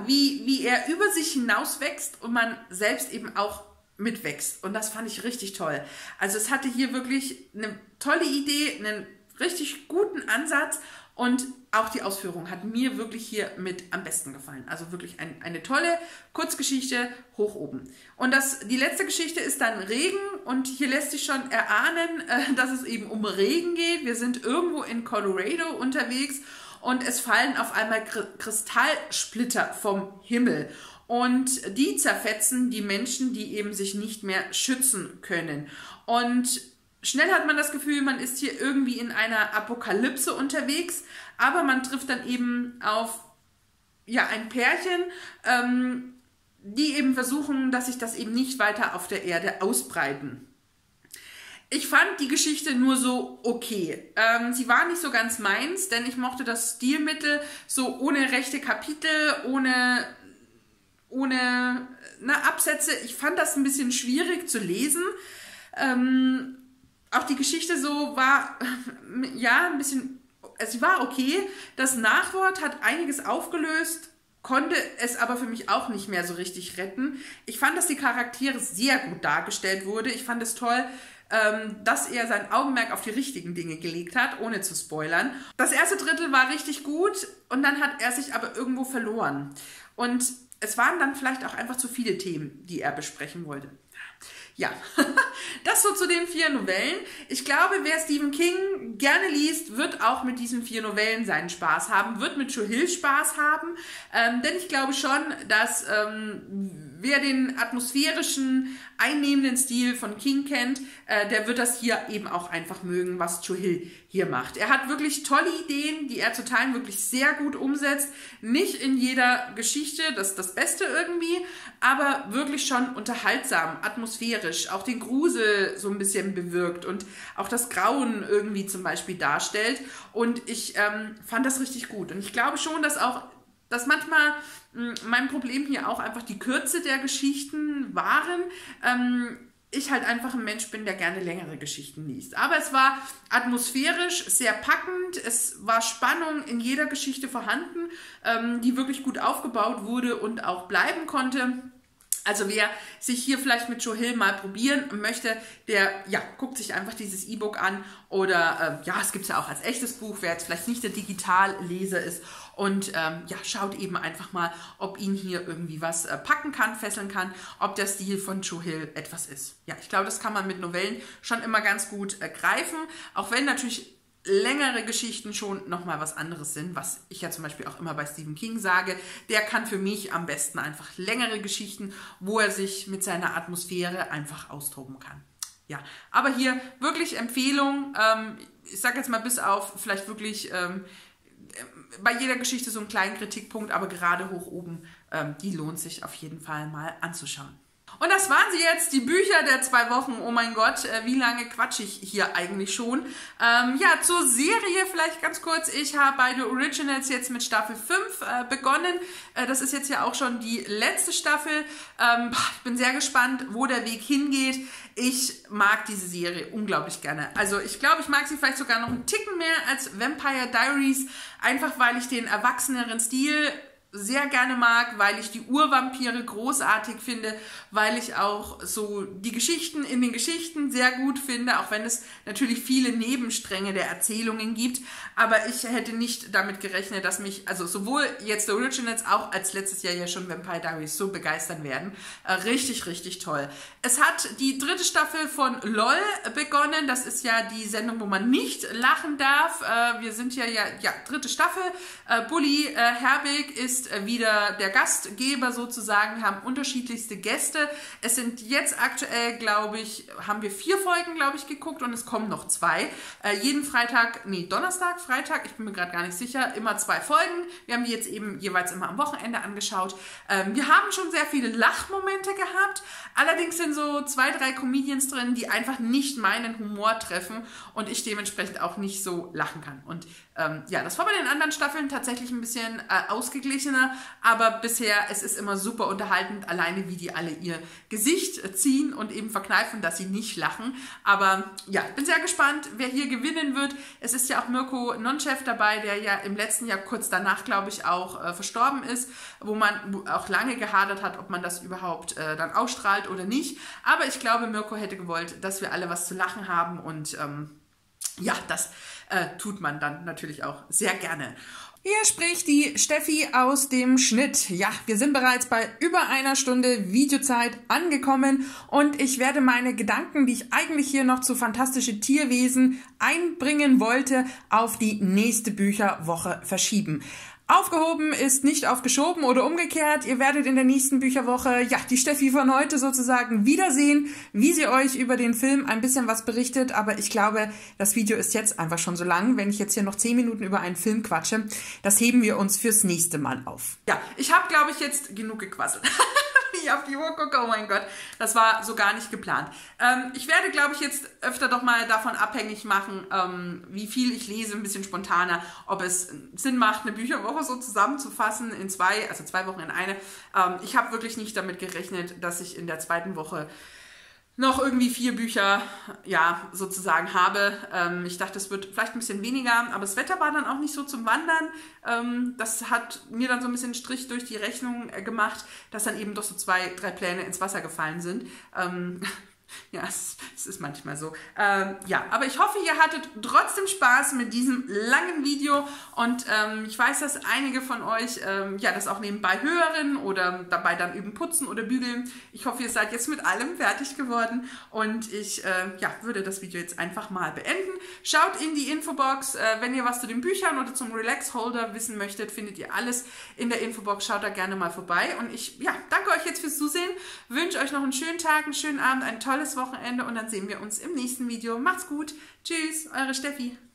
wie er über sich hinaus wächst und man selbst eben auch mitwächst. Und das fand ich richtig toll. Also es hatte hier wirklich eine tolle Idee, einen richtig guten Ansatz und auch die Ausführung hat mir wirklich hier mit am besten gefallen. Also wirklich eine tolle Kurzgeschichte hoch oben. Und die letzte Geschichte ist dann Regen. Und hier lässt sich schon erahnen, dass es eben um Regen geht. Wir sind irgendwo in Colorado unterwegs und es fallen auf einmal Kristallsplitter vom Himmel. Und die zerfetzen die Menschen, die eben sich nicht mehr schützen können. Und schnell hat man das Gefühl, man ist hier irgendwie in einer Apokalypse unterwegs, aber man trifft dann eben auf ja, ein Pärchen, die eben versuchen, dass sich das eben nicht weiter auf der Erde ausbreiten. Ich fand die Geschichte nur so okay. Sie war nicht so ganz meins, denn ich mochte das Stilmittel so ohne rechte Kapitel, ohne Absätze. Ich fand das ein bisschen schwierig zu lesen. Auch die Geschichte so war, ja, ein bisschen, sie war okay. Das Nachwort hat einiges aufgelöst, konnte es aber für mich auch nicht mehr so richtig retten. Ich fand, dass die Charaktere sehr gut dargestellt wurden. Ich fand es toll, dass er sein Augenmerk auf die richtigen Dinge gelegt hat, ohne zu spoilern. Das erste Drittel war richtig gut und dann hat er sich aber irgendwo verloren. Und es waren dann vielleicht auch einfach zu viele Themen, die er besprechen wollte. Ja, das so zu den 4 Novellen. Ich glaube, wer Stephen King gerne liest, wird auch mit diesen 4 Novellen seinen Spaß haben, wird mit Joe Hill Spaß haben, denn ich glaube schon, dass wer den atmosphärischen, einnehmenden Stil von King kennt, der wird das hier eben auch einfach mögen, was Joe Hill hier macht. Er hat wirklich tolle Ideen, die er zu Teilen wirklich sehr gut umsetzt. Nicht in jeder Geschichte, das ist das Beste irgendwie, aber wirklich schon unterhaltsam, atmosphärisch, auch den Grusel so ein bisschen bewirkt und auch das Grauen irgendwie zum Beispiel darstellt. Und ich fand das richtig gut. Und ich glaube schon, dass manchmal mein Problem hier auch einfach die Kürze der Geschichten waren. Ich halt einfach ein Mensch bin, der gerne längere Geschichten liest. Aber es war atmosphärisch sehr packend. Es war Spannung in jeder Geschichte vorhanden, die wirklich gut aufgebaut wurde und auch bleiben konnte. Also wer sich hier vielleicht mit Joe Hill mal probieren möchte, der ja, guckt sich einfach dieses E-Book an oder ja, es gibt es ja auch als echtes Buch, wer jetzt vielleicht nicht der Digitalleser ist und ja, schaut eben einfach mal, ob ihn hier irgendwie was packen kann, fesseln kann, ob der Stil von Joe Hill etwas ist. Ja, ich glaube, das kann man mit Novellen schon immer ganz gut greifen, auch wenn natürlich längere Geschichten schon nochmal was anderes sind, was ich ja zum Beispiel auch immer bei Stephen King sage. Der kann für mich am besten einfach längere Geschichten, wo er sich mit seiner Atmosphäre einfach austoben kann. Ja, aber hier wirklich Empfehlung, ich sage jetzt mal bis auf vielleicht wirklich bei jeder Geschichte so einen kleinen Kritikpunkt, aber gerade hoch oben, die lohnt sich auf jeden Fall mal anzuschauen. Und das waren sie jetzt, die Bücher der 2 Wochen. Oh mein Gott, wie lange quatsche ich hier eigentlich schon? Ja, zur Serie vielleicht ganz kurz. Ich habe bei The Originals jetzt mit Staffel 5 begonnen. Das ist jetzt ja auch schon die letzte Staffel. Ich bin sehr gespannt, wo der Weg hingeht. Ich mag diese Serie unglaublich gerne. Also ich glaube, ich mag sie vielleicht sogar noch einen Ticken mehr als Vampire Diaries. Einfach, weil ich den erwachseneren Stil sehr gerne mag, weil ich die Urvampire großartig finde, weil ich auch so die Geschichten in den Geschichten sehr gut finde, auch wenn es natürlich viele Nebenstränge der Erzählungen gibt, aber ich hätte nicht damit gerechnet, dass mich, also sowohl jetzt The Originals auch als letztes Jahr ja schon Vampire Diaries so begeistern werden. Richtig, richtig toll. Es hat die 3. Staffel von LOL begonnen, das ist ja die Sendung, wo man nicht lachen darf. Wir sind ja, ja 3. Staffel. Bully Herbig ist wieder der Gastgeber sozusagen, haben unterschiedlichste Gäste. Es sind jetzt aktuell, glaube ich, haben wir 4 Folgen, glaube ich, geguckt und es kommen noch 2. Jeden Freitag, nee, Donnerstag, Freitag, ich bin mir gerade gar nicht sicher, immer 2 Folgen. Wir haben die jetzt eben jeweils immer am Wochenende angeschaut. Wir haben schon sehr viele Lachmomente gehabt, allerdings sind so 2, 3 Comedians drin, die einfach nicht meinen Humor treffen und ich dementsprechend auch nicht so lachen kann. Und ja, das war bei den anderen Staffeln tatsächlich ein bisschen ausgeglichen, aber bisher, es ist immer super unterhaltend, alleine wie die alle ihr Gesicht ziehen und eben verkneifen, dass sie nicht lachen. Aber ja, bin sehr gespannt, wer hier gewinnen wird. Es ist ja auch Mirko Nonchef dabei, der ja im letzten Jahr kurz danach, glaube ich, auch verstorben ist, wo man auch lange gehadert hat, ob man das überhaupt dann ausstrahlt oder nicht. Aber ich glaube, Mirko hätte gewollt, dass wir alle was zu lachen haben und ja, das tut man dann natürlich auch sehr gerne. Hier spricht die Steffi aus dem Schnitt. Ja, wir sind bereits bei über 1 Stunde Videozeit angekommen und ich werde meine Gedanken, die ich eigentlich hier noch zu Fantastische Tierwesen einbringen wollte, auf die nächste Bücherwoche verschieben. Aufgehoben ist nicht aufgeschoben oder umgekehrt. Ihr werdet in der nächsten Bücherwoche, ja, die Steffi von heute sozusagen wiedersehen, wie sie euch über den Film ein bisschen was berichtet. Aber ich glaube, das Video ist jetzt einfach schon so lang. Wenn ich jetzt hier noch 10 Minuten über einen Film quatsche, das heben wir uns fürs nächste Mal auf. Ja, ich habe, glaube ich, jetzt genug gequasselt. Auf die Uhr gucke, oh mein Gott, das war so gar nicht geplant. Ich werde, glaube ich, jetzt öfter doch mal davon abhängig machen, wie viel ich lese, ein bisschen spontaner, ob es Sinn macht, eine Bücherwoche so zusammenzufassen in 2, also 2 Wochen in eine. Ich habe wirklich nicht damit gerechnet, dass ich in der 2. Woche noch irgendwie 4 Bücher, ja, sozusagen habe. Ich dachte, es wird vielleicht ein bisschen weniger, aber das Wetter war dann auch nicht so zum Wandern. Das hat mir dann so ein bisschen einen Strich durch die Rechnung gemacht, dass dann eben doch so 2, 3 Pläne ins Wasser gefallen sind. Ja, es ist manchmal so. Ja, aber ich hoffe, ihr hattet trotzdem Spaß mit diesem langen Video und ich weiß, dass einige von euch ja, das auch nebenbei hören oder dabei dann eben putzen oder bügeln. Ich hoffe, ihr seid jetzt mit allem fertig geworden und ich ja, würde das Video jetzt einfach mal beenden. Schaut in die Infobox, wenn ihr was zu den Büchern oder zum Relax Holder wissen möchtet, findet ihr alles in der Infobox. Schaut da gerne mal vorbei und ich danke euch jetzt fürs Zusehen, wünsche euch noch einen schönen Tag, einen schönen Abend, einen tollen Wochenende und dann sehen wir uns im nächsten Video. Macht's gut. Tschüss, eure Steffi.